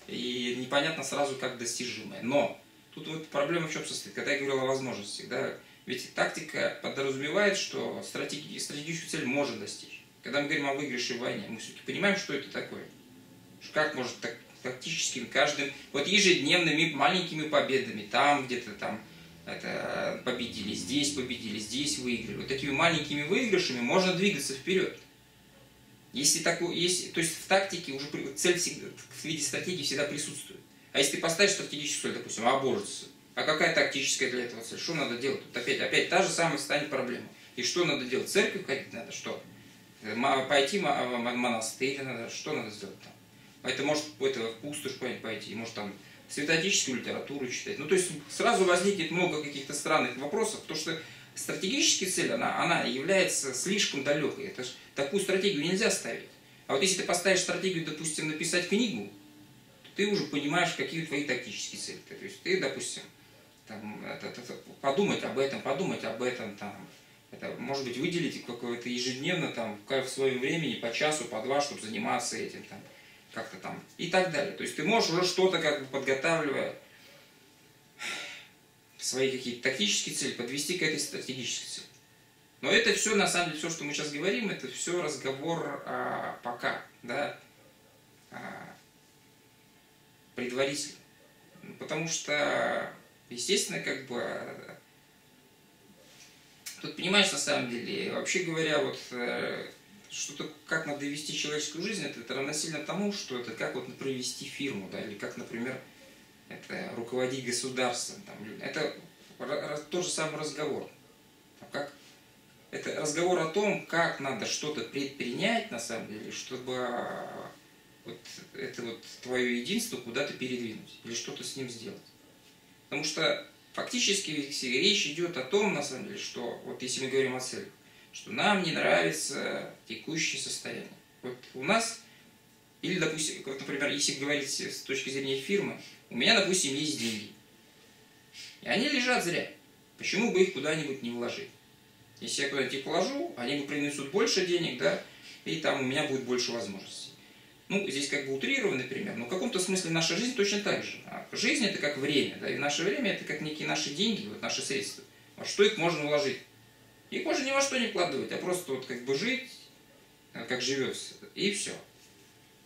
и непонятно сразу как достижимая. Но тут вот проблема в чем состоит, когда я говорил о возможностях, да, ведь тактика подразумевает, что стратеги... стратегическую цель можно достичь. Когда мы говорим о выигрыше в войне, мы все-таки понимаем, что это такое, как может так, тактическим каждым, вот ежедневными маленькими победами, там где-то там. Это победили здесь, победили здесь, выиграли. Вот такими маленькими выигрышами можно двигаться вперед. Если такой, если, то есть в тактике уже цель всегда, в виде стратегии всегда присутствует. А если ты поставишь стратегическую цель, допустим, аборжиться, а какая тактическая для этого цель? Что надо делать? Тут опять, опять та же самая станет проблема. И что надо делать? Церковь ходить надо? Что? Пойти в монастырь надо? Что надо сделать там? Это может это, в пустошь пойти, может там... святоотеческую литературу читать. Ну, то есть сразу возникнет много каких-то странных вопросов, потому что стратегическая цель, она, она является слишком далекой. Это ж, такую стратегию нельзя ставить. А вот если ты поставишь стратегию, допустим, написать книгу, то ты уже понимаешь, какие твои тактические цели. То есть ты, допустим, там, это, это, подумать об этом, подумать об этом, там, это, может быть, выделить какое-то ежедневно, там, в своем времени, по часу, по два, чтобы заниматься этим, там. Как-то там, и так далее. То есть ты можешь уже что-то как бы подготавливая свои какие-то тактические цели, подвести к этой стратегической цели. Но это все, на самом деле, все, что мы сейчас говорим, это все разговор а, пока, да, а, предварительно. Потому что, естественно, как бы, тут понимаешь, на самом деле, вообще говоря, вот... Что-то, как надо вести человеческую жизнь, это, это равносильно тому, что это как вот, например, вести фирму, да, или как, например, это, руководить государством. Там, это тот же самый разговор. Как, это разговор о том, как надо что-то предпринять, на самом деле, чтобы вот, это вот твое единство куда-то передвинуть или что-то с ним сделать. Потому что фактически речь идет о том, на самом деле, что, вот если мы говорим о целях, что нам не нравится текущее состояние. Вот у нас, или, допустим, вот, например, если говорить с точки зрения фирмы, у меня, допустим, есть деньги. И они лежат зря. Почему бы их куда-нибудь не вложить? Если я куда-нибудь их вложу, они бы принесут больше денег, да, и там у меня будет больше возможностей. Ну, здесь как бы утрированный пример, но в каком-то смысле наша жизнь точно так же. А жизнь – это как время, да, и наше время – это как некие наши деньги, вот наши средства. Во что их можно вложить? Их можно ни во что не вкладывать, а просто вот как бы жить, как живется, и все.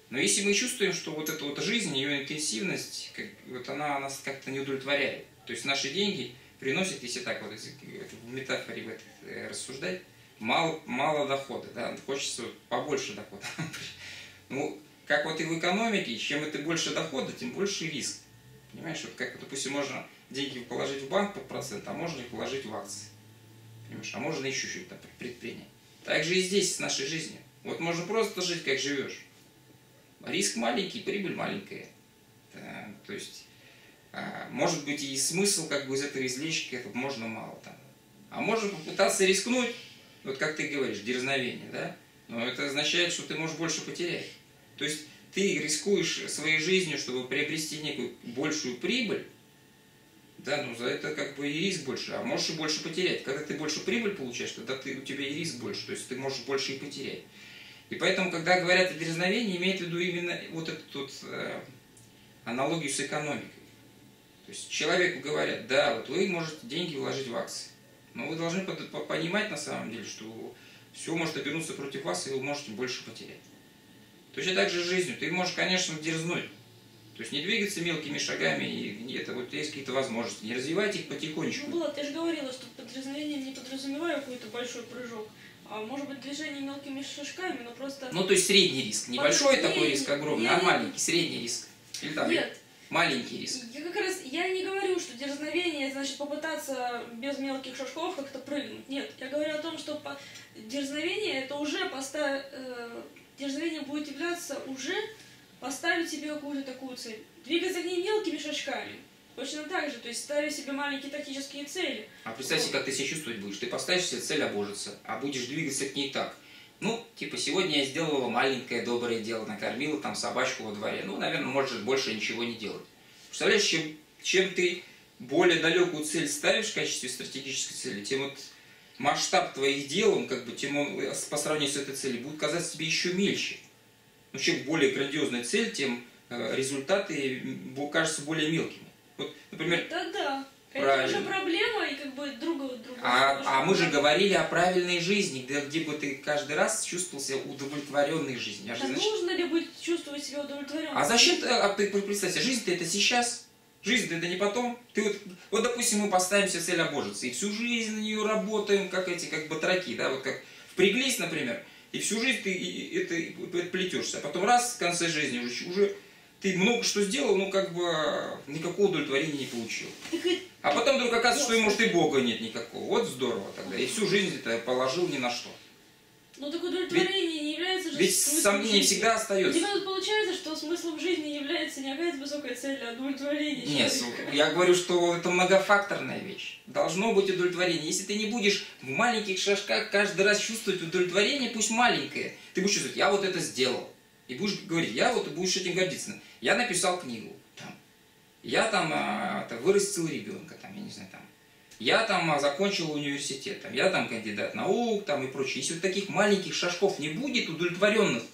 Но если мы чувствуем, что вот эта вот жизнь, ее интенсивность, как, вот она нас как-то не удовлетворяет. То есть наши деньги приносят, если так вот если, в метафоре в этот, рассуждать, мало, мало дохода, да? Хочется побольше дохода. Ну, как вот и в экономике, чем это больше дохода, тем больше риск. Понимаешь, вот как, допустим, можно деньги положить в банк под процент, а можно их положить в акции. Понимаешь? А можно еще что-то предпринять. Так же и здесь с нашей жизнью. Вот можно просто жить, как живешь. Риск маленький, прибыль маленькая. Да, то есть, а, может быть, и смысл как бы из этого извлечь как можно мало там. А можно попытаться рискнуть, вот как ты говоришь, дерзновение, да? Но это означает, что ты можешь больше потерять. То есть ты рискуешь своей жизнью, чтобы приобрести некую большую прибыль, да, ну за это как бы и риск больше, а можешь и больше потерять. Когда ты больше прибыль получаешь, тогда ты, у тебя и риск больше, то есть ты можешь больше и потерять. И поэтому, когда говорят о дерзновении, имеют в виду именно вот эту вот, э, аналогию с экономикой. То есть человеку говорят, да, вот вы можете деньги вложить в акции, но вы должны понимать на самом деле, что все может обернуться против вас, и вы можете больше потерять. Точно так же с жизнью. Ты можешь, конечно, дерзнуть. То есть не двигаться мелкими шагами, и это вот есть какие-то возможности. Не развивать их потихонечку. Ну, Влад, ты же говорила, что под дерзновением не подразумеваю какой-то большой прыжок. А может быть, движение мелкими шажками, но просто... Ну, то есть средний риск. Небольшой Подожди, такой риск огромный, я... а маленький, средний риск. Или там Нет. маленький риск. Я как раз, я не говорю, что дерзновение, значит, попытаться без мелких шажков как-то прыгнуть. Нет, я говорю о том, что по... дерзновение, это уже поставить... Э... Дерзновение будет являться уже поставить себе какую-то такую цель. Двигаться к ней мелкими шажками. Точно так же, то есть ставя себе маленькие тактические цели. А представь себе, вот. Как ты себя чувствовать будешь. Ты поставишь себе цель обожиться, а будешь двигаться к ней так. Ну, типа, сегодня я сделала маленькое доброе дело, накормила там собачку во дворе. Ну, наверное, можешь больше ничего не делать. Представляешь, чем, чем ты более далекую цель ставишь в качестве стратегической цели, тем вот... масштаб твоих дел, он как бы, тем он, по сравнению с этой целью, будет казаться тебе еще мельче. Но чем более грандиозная цель, тем э, результаты кажутся более мелкими. Вот, например... Да, да. Правильно. Это уже проблема, и как бы друг от друга. А, а мы же говорили о правильной жизни, где, где бы ты каждый раз чувствовал себя удовлетворенной жизнью. А да значит... нужно ли будет чувствовать себя удовлетворенной? А зачем ты, а, ты представь себе, жизнь-то это сейчас... Жизнь-то это не потом. Ты вот, вот, допустим, мы поставим себе цель обожиться, и всю жизнь на нее работаем, как эти, как батраки, да, вот как впряглись, например, и всю жизнь ты и, и, это, это плетешься. А потом раз, в конце жизни уже, уже ты много что сделал, но как бы никакого удовлетворения не получил. А потом вдруг оказывается, что и, может, и Бога нет никакого. Вот здорово тогда. И всю жизнь это положил ни на что. Ну так удовлетворение ведь, не является же... Ведь сомнение всегда остается. У тебя тут получается, что смыслом жизни является не опять высокая цель, а удовлетворение Нет, человека. Я говорю, что это многофакторная вещь. Должно быть удовлетворение. Если ты не будешь в маленьких шажках каждый раз чувствовать удовлетворение, пусть маленькое, ты будешь чувствовать, я вот это сделал. И будешь говорить, я вот, и будешь этим гордиться. Я написал книгу, там. Я там а, вырастил ребенка, там, я не знаю, там. Я там закончил университет, там, я там кандидат наук там, и прочее. Если вот таких маленьких шажков не будет, удовлетворенных,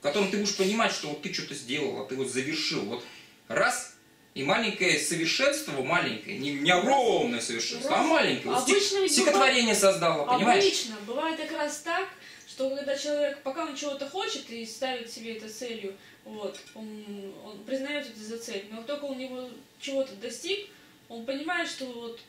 в котором ты будешь понимать, что вот ты что-то сделал, а ты вот завершил. Вот раз, и маленькое совершенство, маленькое, не, не огромное совершенство, раз. а маленькое. Обычно вот, стихотворение бывает, создало, понимаешь? Обычно бывает как раз так, что когда человек, пока он чего-то хочет и ставит себе это целью, вот, он, он признает это за цель, но как только он его чего-то достиг, он понимает, что вот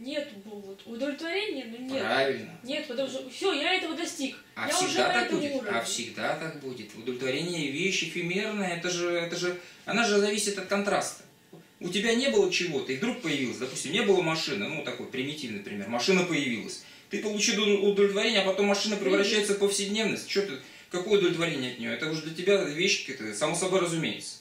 Нет, вот, удовлетворения, но нет. Правильно. Нет, потому что все, я этого достиг. А я всегда уже так будет. Уровень. А всегда так будет. Удовлетворение вещь эфемерная, это же, это же, она же зависит от контраста. У тебя не было чего-то, и вдруг появилось, допустим, не было машины, ну такой примитивный пример, машина появилась. Ты получил удовлетворение, а потом машина превращается в повседневность. Что ты, какое удовлетворение от нее? Это уже для тебя вещь, это само собой разумеется.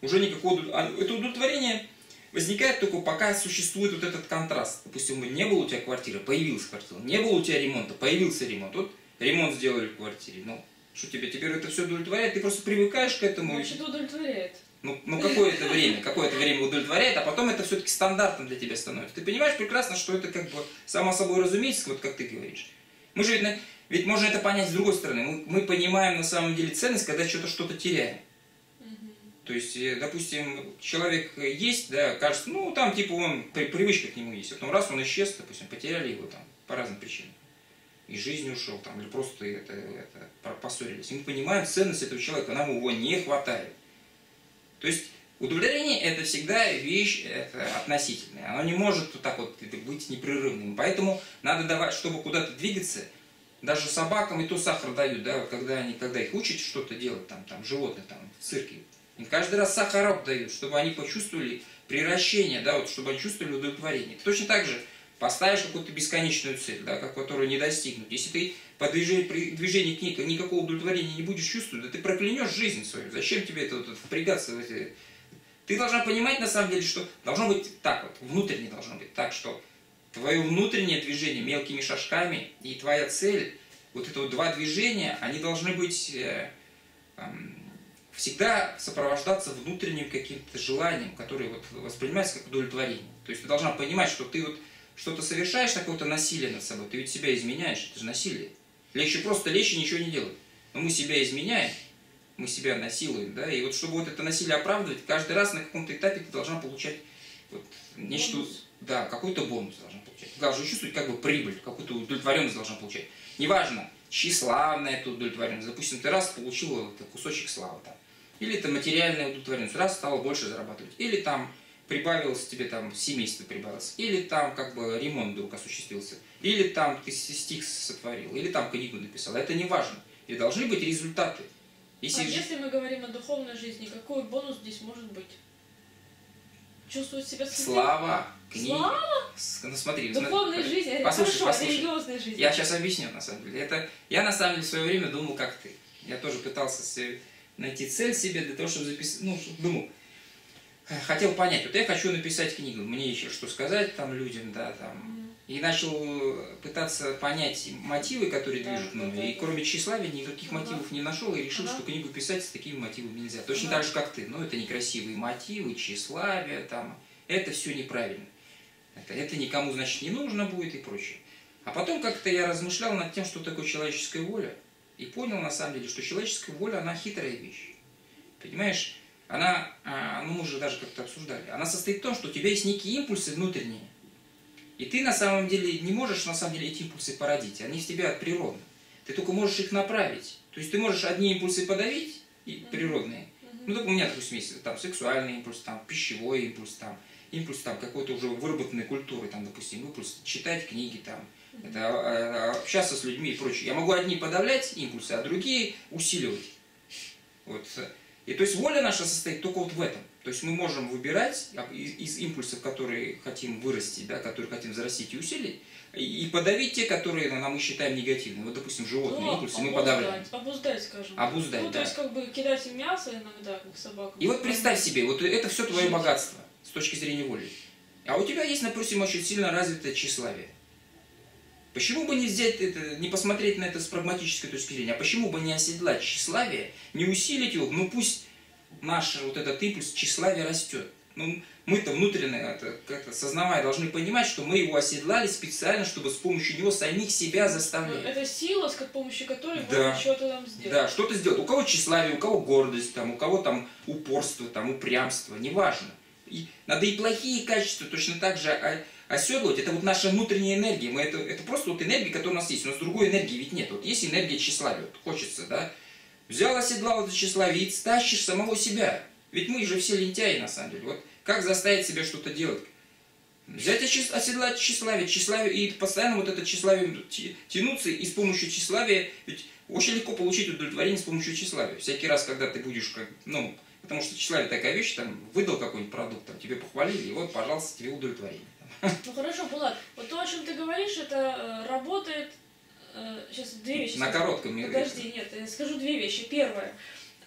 Уже никакого удовлетворения. Это удовлетворение... возникает только пока существует вот этот контраст. Допустим, не было у тебя квартиры, появилась квартира. Не было у тебя ремонта, появился ремонт. Вот ремонт сделали в квартире. Ну, что тебе теперь это все удовлетворяет? Ты просто привыкаешь к этому. Ну, что-то удовлетворяет. Ну, ну какое-то время, какое-то время удовлетворяет, а потом это все-таки стандартом для тебя становится. Ты понимаешь прекрасно, что это как бы само собой разумеется, вот как ты говоришь. Мы же ведь, ведь можно это понять с другой стороны. Мы, мы понимаем на самом деле ценность, когда что-то что-то теряем. То есть, допустим, человек есть, да, кажется, ну, там, типа, он, привычка к нему есть. А потом раз он исчез, допустим, потеряли его там по разным причинам. И жизнь ушел там, или просто это, это, поссорились. И мы понимаем ценность этого человека, нам его не хватает. То есть, удовлетворение – это всегда вещь это относительная. Оно не может вот так вот быть непрерывным. Поэтому надо давать, чтобы куда-то двигаться. Даже собакам и то сахар дают, да, вот когда, они, когда их учат что-то делать, там, там животных, там, в цирке. Им каждый раз сахарок дают, чтобы они почувствовали приращение, да, вот, чтобы они чувствовали удовлетворение. Ты точно так же поставишь какую-то бесконечную цель, да, которую не достигнуть. Если ты по движению, при движении к ней никакого удовлетворения не будешь чувствовать, да ты проклянешь жизнь свою. Зачем тебе это, вот, это впрягаться в эти... Ты должна понимать, на самом деле, что должно быть так вот, внутренне должно быть так, что твое внутреннее движение мелкими шажками и твоя цель, вот это вот два движения, они должны быть... Э, э, всегда сопровождаться внутренним каким-то желанием, которое вот воспринимается как удовлетворение. То есть ты должна понимать, что ты вот что-то совершаешь, какое-то насилие над собой, ты ведь себя изменяешь, это же насилие. Легче просто лечь и ничего не делать. Но мы себя изменяем, мы себя насилуем, да, и вот чтобы вот это насилие оправдывать, каждый раз на каком-то этапе ты должна получать вот нечто, бонус. Да, какой-то бонус должна получать. Ты должна чувствовать как бы прибыль, какую-то удовлетворенность должна получать. Неважно, тщеславная это удовлетворенность. Допустим, ты раз получила вот, кусочек славы там. Или это материальная удовлетворенность, раз стало больше зарабатывать, или там прибавилось тебе там семейство прибавилось, или там как бы ремонт вдруг осуществился, или там ты стих сотворил, или там книгу написал. Это не важно. И должны быть результаты. Если, а если мы говорим о духовной жизни, какой бонус здесь может быть? Чувствовать себя святым? Слава, книга. Слава? Ну, смотри, духовная жизнь, это хорошо, а религиозная жизнь. Я сейчас объясню, на самом деле. Это... Я на самом деле в свое время думал, как ты. Я тоже пытался... найти цель себе для того, чтобы записать, ну, думал, хотел понять, вот я хочу написать книгу, мне еще что сказать там людям, да, там, и начал пытаться понять мотивы, которые да, движут мной, да, и да. Кроме тщеславия никаких ага. мотивов не нашел, и решил, ага. что книгу писать с такими мотивами нельзя, точно ага. так же, как ты, ну, это некрасивые мотивы, тщеславие, там, это все неправильно, это, это никому, значит, не нужно будет и прочее. А потом как-то я размышлял над тем, что такое человеческая воля, и понял, на самом деле, что человеческая воля, она хитрая вещь. Понимаешь? Она, ну мы уже даже как-то обсуждали, она состоит в том, что у тебя есть некие импульсы внутренние. И ты, на самом деле, не можешь, на самом деле, эти импульсы породить. Они в тебя природны. Ты только можешь их направить. То есть ты можешь одни импульсы подавить, и природные. Ну, так у меня, допустим, есть там сексуальный импульс, там пищевой импульс, там импульс там какой-то уже выработанной культуры, там, допустим, импульс читать книги, там, это, общаться с людьми и прочее. Я могу одни подавлять импульсы, а другие усиливать. Вот. И то есть воля наша состоит только вот в этом. То есть мы можем выбирать из, из импульсов, которые хотим вырастить, да, которые хотим зарастить и усилить, и, и подавить те, которые ну, нам мы считаем негативными. Вот, допустим, животные ну, импульсы мы подавляем. Обуздать, скажем. Обуздать, ну, да. То есть как бы кидать им мясо иногда, как собаку. И вот представь себе, вот это все твое богатство с точки зрения воли. А у тебя есть, допустим, очень сильно развитое тщеславие. Почему бы не взять это, не посмотреть на это с прагматической точки зрения, а почему бы не оседлать тщеславие, не усилить его, ну пусть наш вот этот импульс тщеславия растет. Ну, мы-то внутренне, как-то сознавая, должны понимать, что мы его оседлали специально, чтобы с помощью него самих себя заставлять. Это сила, с помощью которой да. можно что-то там сделать. Да, что-то сделать. У кого тщеславие, у кого гордость, там, у кого там упорство, там, упрямство, неважно. И надо и плохие качества точно так же оседлывать. Это вот наша внутренняя энергия. Мы это, это просто вот энергия, которая у нас есть. У нас другой энергии ведь нет. Вот есть энергия тщеславия. Вот хочется, да? Взял, оседлал это тщеславие и тащишь самого себя. Ведь мы же все лентяи, на самом деле. Вот как заставить себя что-то делать? Взять, оседлать тщеславие, тщеславие и постоянно вот это тщеславие тянуться. И с помощью тщеславия ведь очень легко получить удовлетворение с помощью тщеславия. Всякий раз, когда ты будешь как, ну... Потому что тщеславие такая вещь, там, выдал какой-нибудь продукт, там, тебе похвалили, и вот, пожалуйста, тебе удовлетворение. Ну хорошо, Булат, вот то, о чем ты говоришь, это э, работает... Э, сейчас две вещи. На скажу. Коротком мере. Подожди, нет, я скажу две вещи. Первое. Э,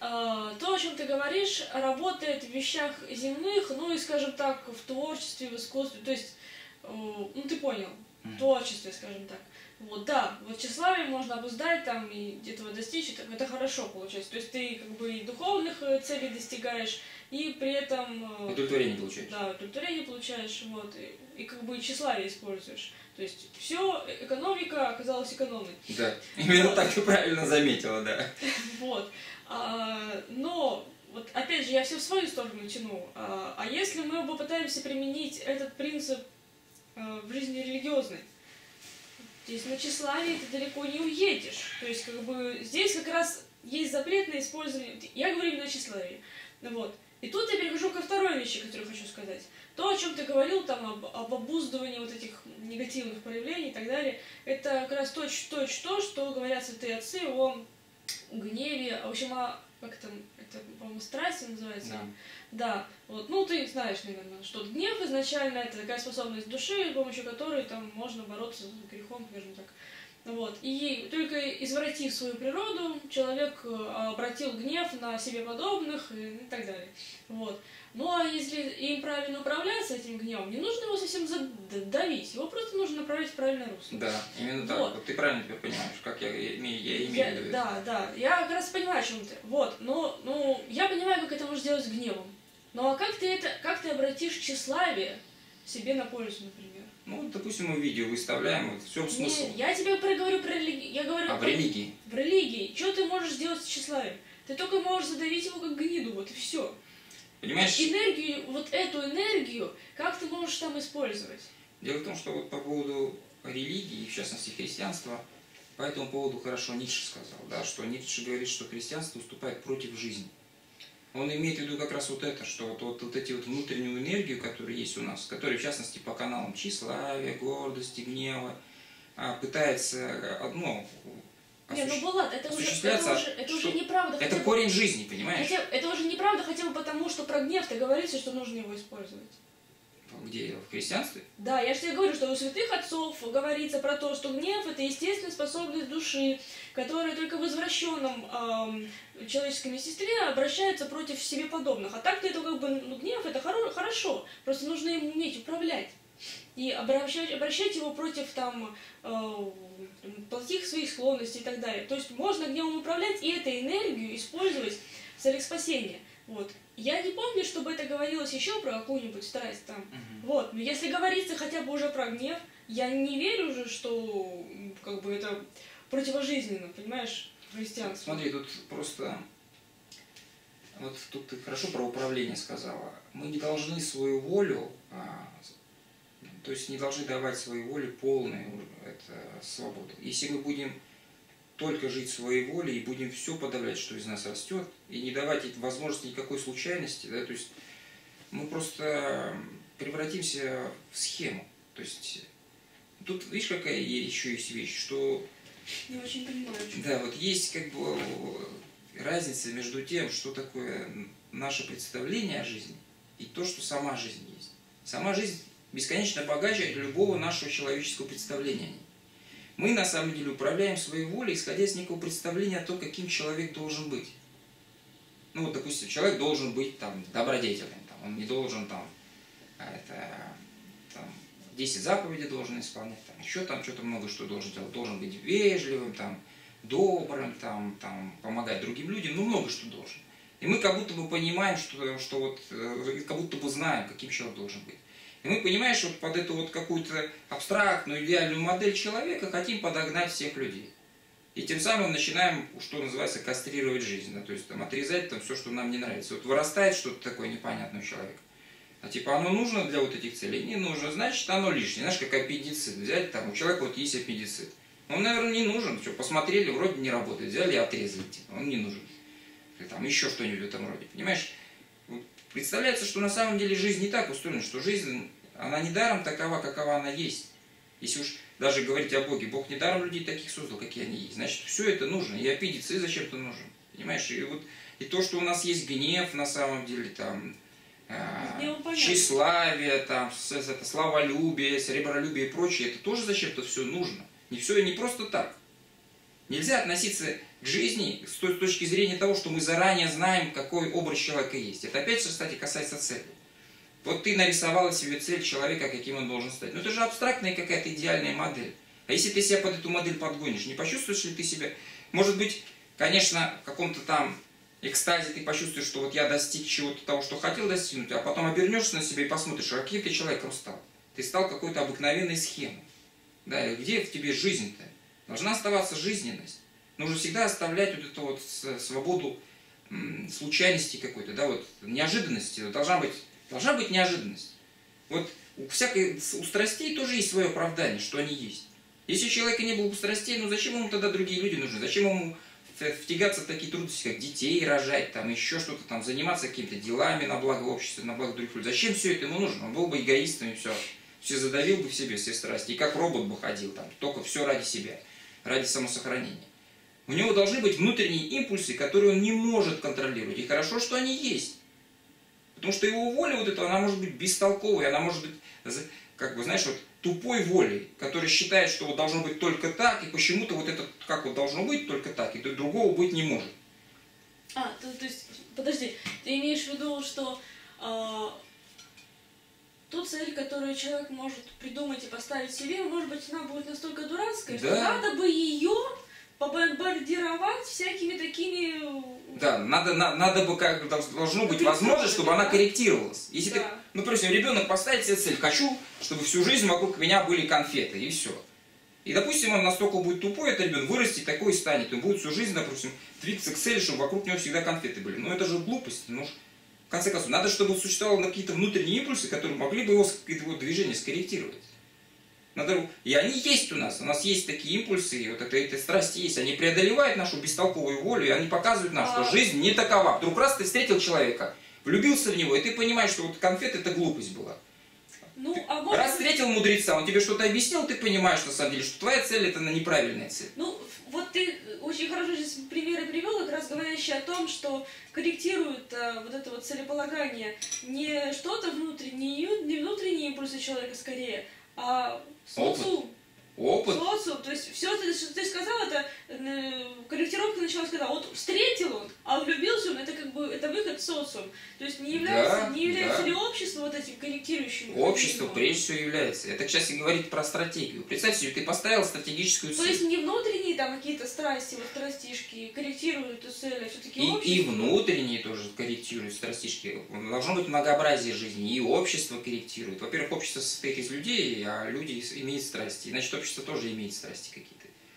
то, о чем ты говоришь, работает в вещах земных, ну и, скажем так, в творчестве, в искусстве. То есть, э, ну ты понял, в творчестве, скажем так. Вот, да, вот тщеславие можно обуздать там и этого достичь, это хорошо получается. То есть ты как бы и духовных целей достигаешь, и при этом... Удовлетворение получаешь. Да, удовлетворение получаешь, вот, и, и как бы и тщеславие используешь. То есть все, экономика оказалась экономной. Да, именно так ты правильно заметила, да. Вот, но... Вот опять же, я все в свою сторону тяну. А если мы попытаемся применить этот принцип в жизни религиозной? Здесь на тщеславие ты далеко не уедешь. То есть, как бы, здесь как раз есть запрет на использование... Я говорю именно о тщеславии. Вот. И тут я перехожу ко второй вещи, которую хочу сказать. То, о чем ты говорил, там, об, об обуздывании вот этих негативных проявлений и так далее, это как раз точь-в-точь то, что говорят святые отцы о гневе, в общем, о как там, это, по-моему, страсть называется. Да. Да. Вот. Ну, ты знаешь, наверное, что гнев изначально это такая способность души, с помощью которой там можно бороться с грехом, скажем так. Вот. И только извратив свою природу, человек обратил гнев на себе подобных и так далее. Вот. Ну а если им правильно управляться этим гневом, не нужно его совсем задавить, его просто нужно направить в правильное русло. Да, именно так. Вот. Вот ты правильно теперь понимаешь, как я, я, я имею я, в виду. Да, да, я как раз понимаю, о чем ты. Вот, но ну, я понимаю, как это можно сделать с гневом. Ну а как ты, это, как ты обратишь тщеславие себе на пользу, например? Ну, допустим, мы видео выставляем, вот в чем смысл? Нет, я тебе говорю про религию. Я говорю а про... в религии? В религии. Что ты можешь сделать с тщеславием? Ты только можешь задавить его как гниду, вот и все. Понимаешь? Энергию, вот эту энергию, как ты можешь там использовать? Дело в том, что вот по поводу религии, в частности христианства, по этому поводу хорошо Ницше сказал, да, что Ницше говорит, что христианство уступает против жизни. Он имеет в виду как раз вот это, что вот, вот, вот эти вот внутреннюю энергию, которая есть у нас, которая в частности по каналам тщеславия, гордости, гнева, пытается одно осуществ... Не, ну, Булат, это осуществляться... Уже, это уже, это уже неправда. Это корень бы... жизни, понимаешь? Хотя... Это уже неправда хотя бы потому, что про гнев-то говорится, что нужно его использовать. Где? В христианстве? Да, я же тебе говорю, что у святых отцов говорится про то, что гнев – это естественная способность души, которая только в возвращенном эм, человеческом естестве обращается против себе подобных. А так-то это как бы, ну, гнев – это хоро хорошо, просто нужно им уметь управлять. И обращать, обращать его против там, э, плохих своих склонностей и так далее. То есть можно гневом управлять и эту энергию использовать в целях спасения. Вот. Я не помню, чтобы это говорилось еще про какую-нибудь страсть там. Угу. Вот. Но если говорится хотя бы уже про гнев, я не верю уже, что как бы это противожизненно, понимаешь, христианство. Смотри, тут просто... Вот тут ты хорошо про управление сказала. Мы не должны свою волю, а... то есть не должны давать своей воле полную это, свободу. Если мы будем... только жить своей волей и будем все подавлять, что из нас растет, и не давать возможности никакой случайности, да, то есть мы просто превратимся в схему. То есть тут видишь, какая еще есть вещь, что... Я очень понимаю. Да, вот есть как бы разница между тем, что такое наше представление о жизни и то, что сама жизнь есть. Сама жизнь бесконечно богаче любого нашего человеческого представления. Мы на самом деле управляем своей волей, исходя из некого представления о том, каким человек должен быть. Ну вот, допустим, человек должен быть там добродетельным, там, он не должен там, это, там десять заповедей должен исполнять, там, еще там что-то много что должен делать, должен быть вежливым, там, добрым, там, там, помогать другим людям, ну много что должен. И мы как будто бы понимаем, что, что вот, как будто бы знаем, каким человек должен быть. И мы, понимаешь, вот под эту вот какую-то абстрактную, идеальную модель человека хотим подогнать всех людей. И тем самым начинаем, что называется, кастрировать жизнь. Да? То есть там, отрезать там, все, что нам не нравится. Вот вырастает что-то такое непонятное у человека. А типа оно нужно для вот этих целей? Не нужно. Значит, оно лишнее. Знаешь, как аппендицит. Взять там, у человека вот есть аппендицит. Он, наверное, не нужен. Что, посмотрели, вроде не работает. Взяли и отрезали. Он не нужен. Или там еще что-нибудь в этом роде. Понимаешь? Представляется, что на самом деле жизнь не так устроена, что жизнь, она не даром такова, какова она есть. Если уж даже говорить о Боге, Бог не даром людей таких создал, какие они есть. Значит, все это нужно, и аппендиц зачем-то нужен. Понимаешь? И, вот, и то, что у нас есть гнев, на самом деле, там, э, тщеславие, там, это, славолюбие, серебролюбие и прочее, это тоже зачем-то все нужно. Не все не просто так. Нельзя относиться к жизни с той точки зрения того, что мы заранее знаем, какой образ человека есть. Это опять же, кстати, касается цели. Вот ты нарисовала себе цель человека, каким он должен стать. Но это же абстрактная какая-то идеальная модель. А если ты себя под эту модель подгонишь, не почувствуешь ли ты себя... Может быть, конечно, в каком-то там экстазе ты почувствуешь, что вот я достиг чего-то того, что хотел достигнуть, а потом обернешься на себя и посмотришь, а каким ты человеком стал. Ты стал какой-то обыкновенной схемой. Да, и где в тебе жизнь-то? Должна оставаться жизненность. Нужно всегда оставлять вот эту вот свободу случайности какой-то, да, вот неожиданности. Должна быть, должна быть неожиданность. Вот у всякой, у страстей тоже есть свое оправдание, что они есть. Если у человека не было бы страстей, ну зачем ему тогда другие люди нужны? Зачем ему втягаться в такие трудности, как детей рожать, там еще что-то там, заниматься какими-то делами на благо общества, на благо других людей? Зачем все это ему нужно? Он был бы эгоистом и все. Все задавил бы в себе все страсти. И как робот бы ходил там, только все ради себя, ради самосохранения. У него должны быть внутренние импульсы, которые он не может контролировать. И хорошо, что они есть. Потому что его воля вот эта, она может быть бестолковой, она может быть, как бы, знаешь, вот тупой волей, которая считает, что вот должно быть только так, и почему-то вот это, как вот должно быть только так, и другого быть не может. А, то, то есть, подожди, ты имеешь в виду, что э, ту цель, которую человек может придумать и поставить себе, может быть, она будет настолько дурацкая, да, что надо бы ее побомбардировать всякими такими... Да, надо, на, надо бы, как должно быть возможность, чтобы она корректировалась. Если да. ты, ну, просто ребенок поставит себе цель, хочу, чтобы всю жизнь вокруг меня были конфеты, и все. И, допустим, он настолько будет тупой, этот ребенок вырастет, такой и станет. Он будет всю жизнь, допустим, двигаться к цели, чтобы вокруг него всегда конфеты были. Но это же глупость. Ну, в конце концов, надо, чтобы существовало какие-то внутренние импульсы, которые могли бы его, его движение скорректировать. Надо... И они есть у нас. У нас есть такие импульсы, и вот это, эта страсть есть. Они преодолевают нашу бестолковую волю, и они показывают нам, что жизнь не такова. Вдруг раз ты встретил человека, влюбился в него, и ты понимаешь, что вот конфеты – это глупость была. Ну, а может... Раз встретил мудреца, он тебе что-то объяснил, ты понимаешь, на самом деле, что твоя цель – это неправильная цель. Ну, вот ты очень хорошо здесь примеры привел, как раз говорящие о том, что корректируют а, вот это вот целеполагание не что-то внутреннее, не внутренние импульсы человека скорее, а социум. Опыт. Социум. То есть все, что ты сказал, это корректировка началась, когда вот встретил он, а влюбился он, это как бы это выход в социум. То есть не является, да, не является да. ли общество вот этим корректирующим? Общество прежде всего является. Это сейчас и говорит про стратегию. Представь себе, ты поставил стратегическую цель. То есть не внутренние там какие-то страсти, вот страстишки корректируют эту цель, а все-таки и, общество. И внутренние тоже корректируют страстишки. Должно быть многообразие жизни, и общество корректирует. Во-первых, общество состоит из людей, а люди имеют страсти. Значит, общество тоже имеет страсти какие-то.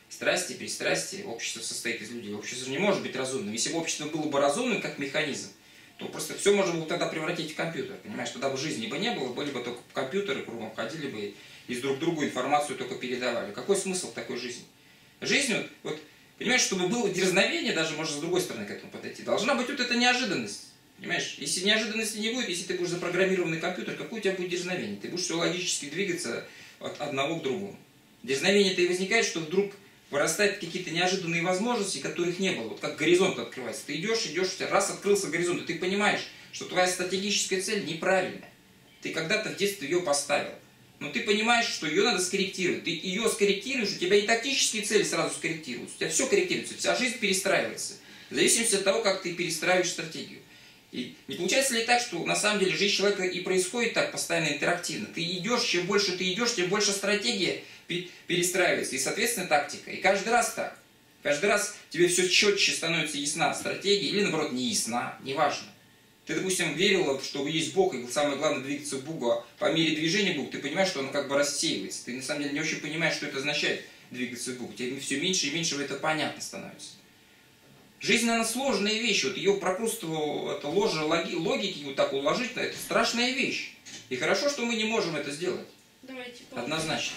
Страсти, пристрастия, общество состоит из людей. Общество не может быть разумным. Если бы общество было бы разумным, как механизм, то просто все можно было тогда превратить в компьютер. Понимаешь, тогда бы жизни бы не было, были бы только компьютеры кругом ходили бы и с друг другу информацию только передавали. Какой смысл такой жизни? Жизнь, вот, вот понимаешь, чтобы было дерзновение, даже можно с другой стороны к этому подойти, должна быть вот эта неожиданность. Понимаешь, если неожиданности не будет, если ты будешь запрограммированный компьютер, какое у тебя будет дерзновение? Ты будешь все логически двигаться от одного к другому. Дерзновение-то и возникает, что вдруг вырастают какие-то неожиданные возможности, которых не было. Вот как горизонт открывается. Ты идешь, идешь, у тебя раз открылся горизонт, и ты понимаешь, что твоя стратегическая цель неправильная. Ты когда-то в детстве ее поставил. Но ты понимаешь, что ее надо скорректировать. Ты ее скорректируешь, у тебя и тактические цели сразу скорректируются. У тебя все корректируется, вся жизнь перестраивается. В зависимости от того, как ты перестраиваешь стратегию. И не получается ли так, что на самом деле жизнь человека и происходит так постоянно интерактивно? Ты идешь, чем больше ты идешь, тем больше стратегия перестраивается, и, соответственно, тактика. И каждый раз так. Каждый раз тебе все четче становится ясна стратегия, или, наоборот, не ясна, неважно. Ты, допустим, верила, что есть Бог, и самое главное двигаться к Богу, а по мере движения к Богу ты понимаешь, что оно как бы рассеивается. Ты, на самом деле, не очень понимаешь, что это означает двигаться к Богу. Тебе все меньше и меньше это понятно становится. Жизнь, она сложная вещь. Вот ее прокрусту, это ложе логики вот так уложить, это страшная вещь. И хорошо, что мы не можем это сделать. Давайте, однозначно.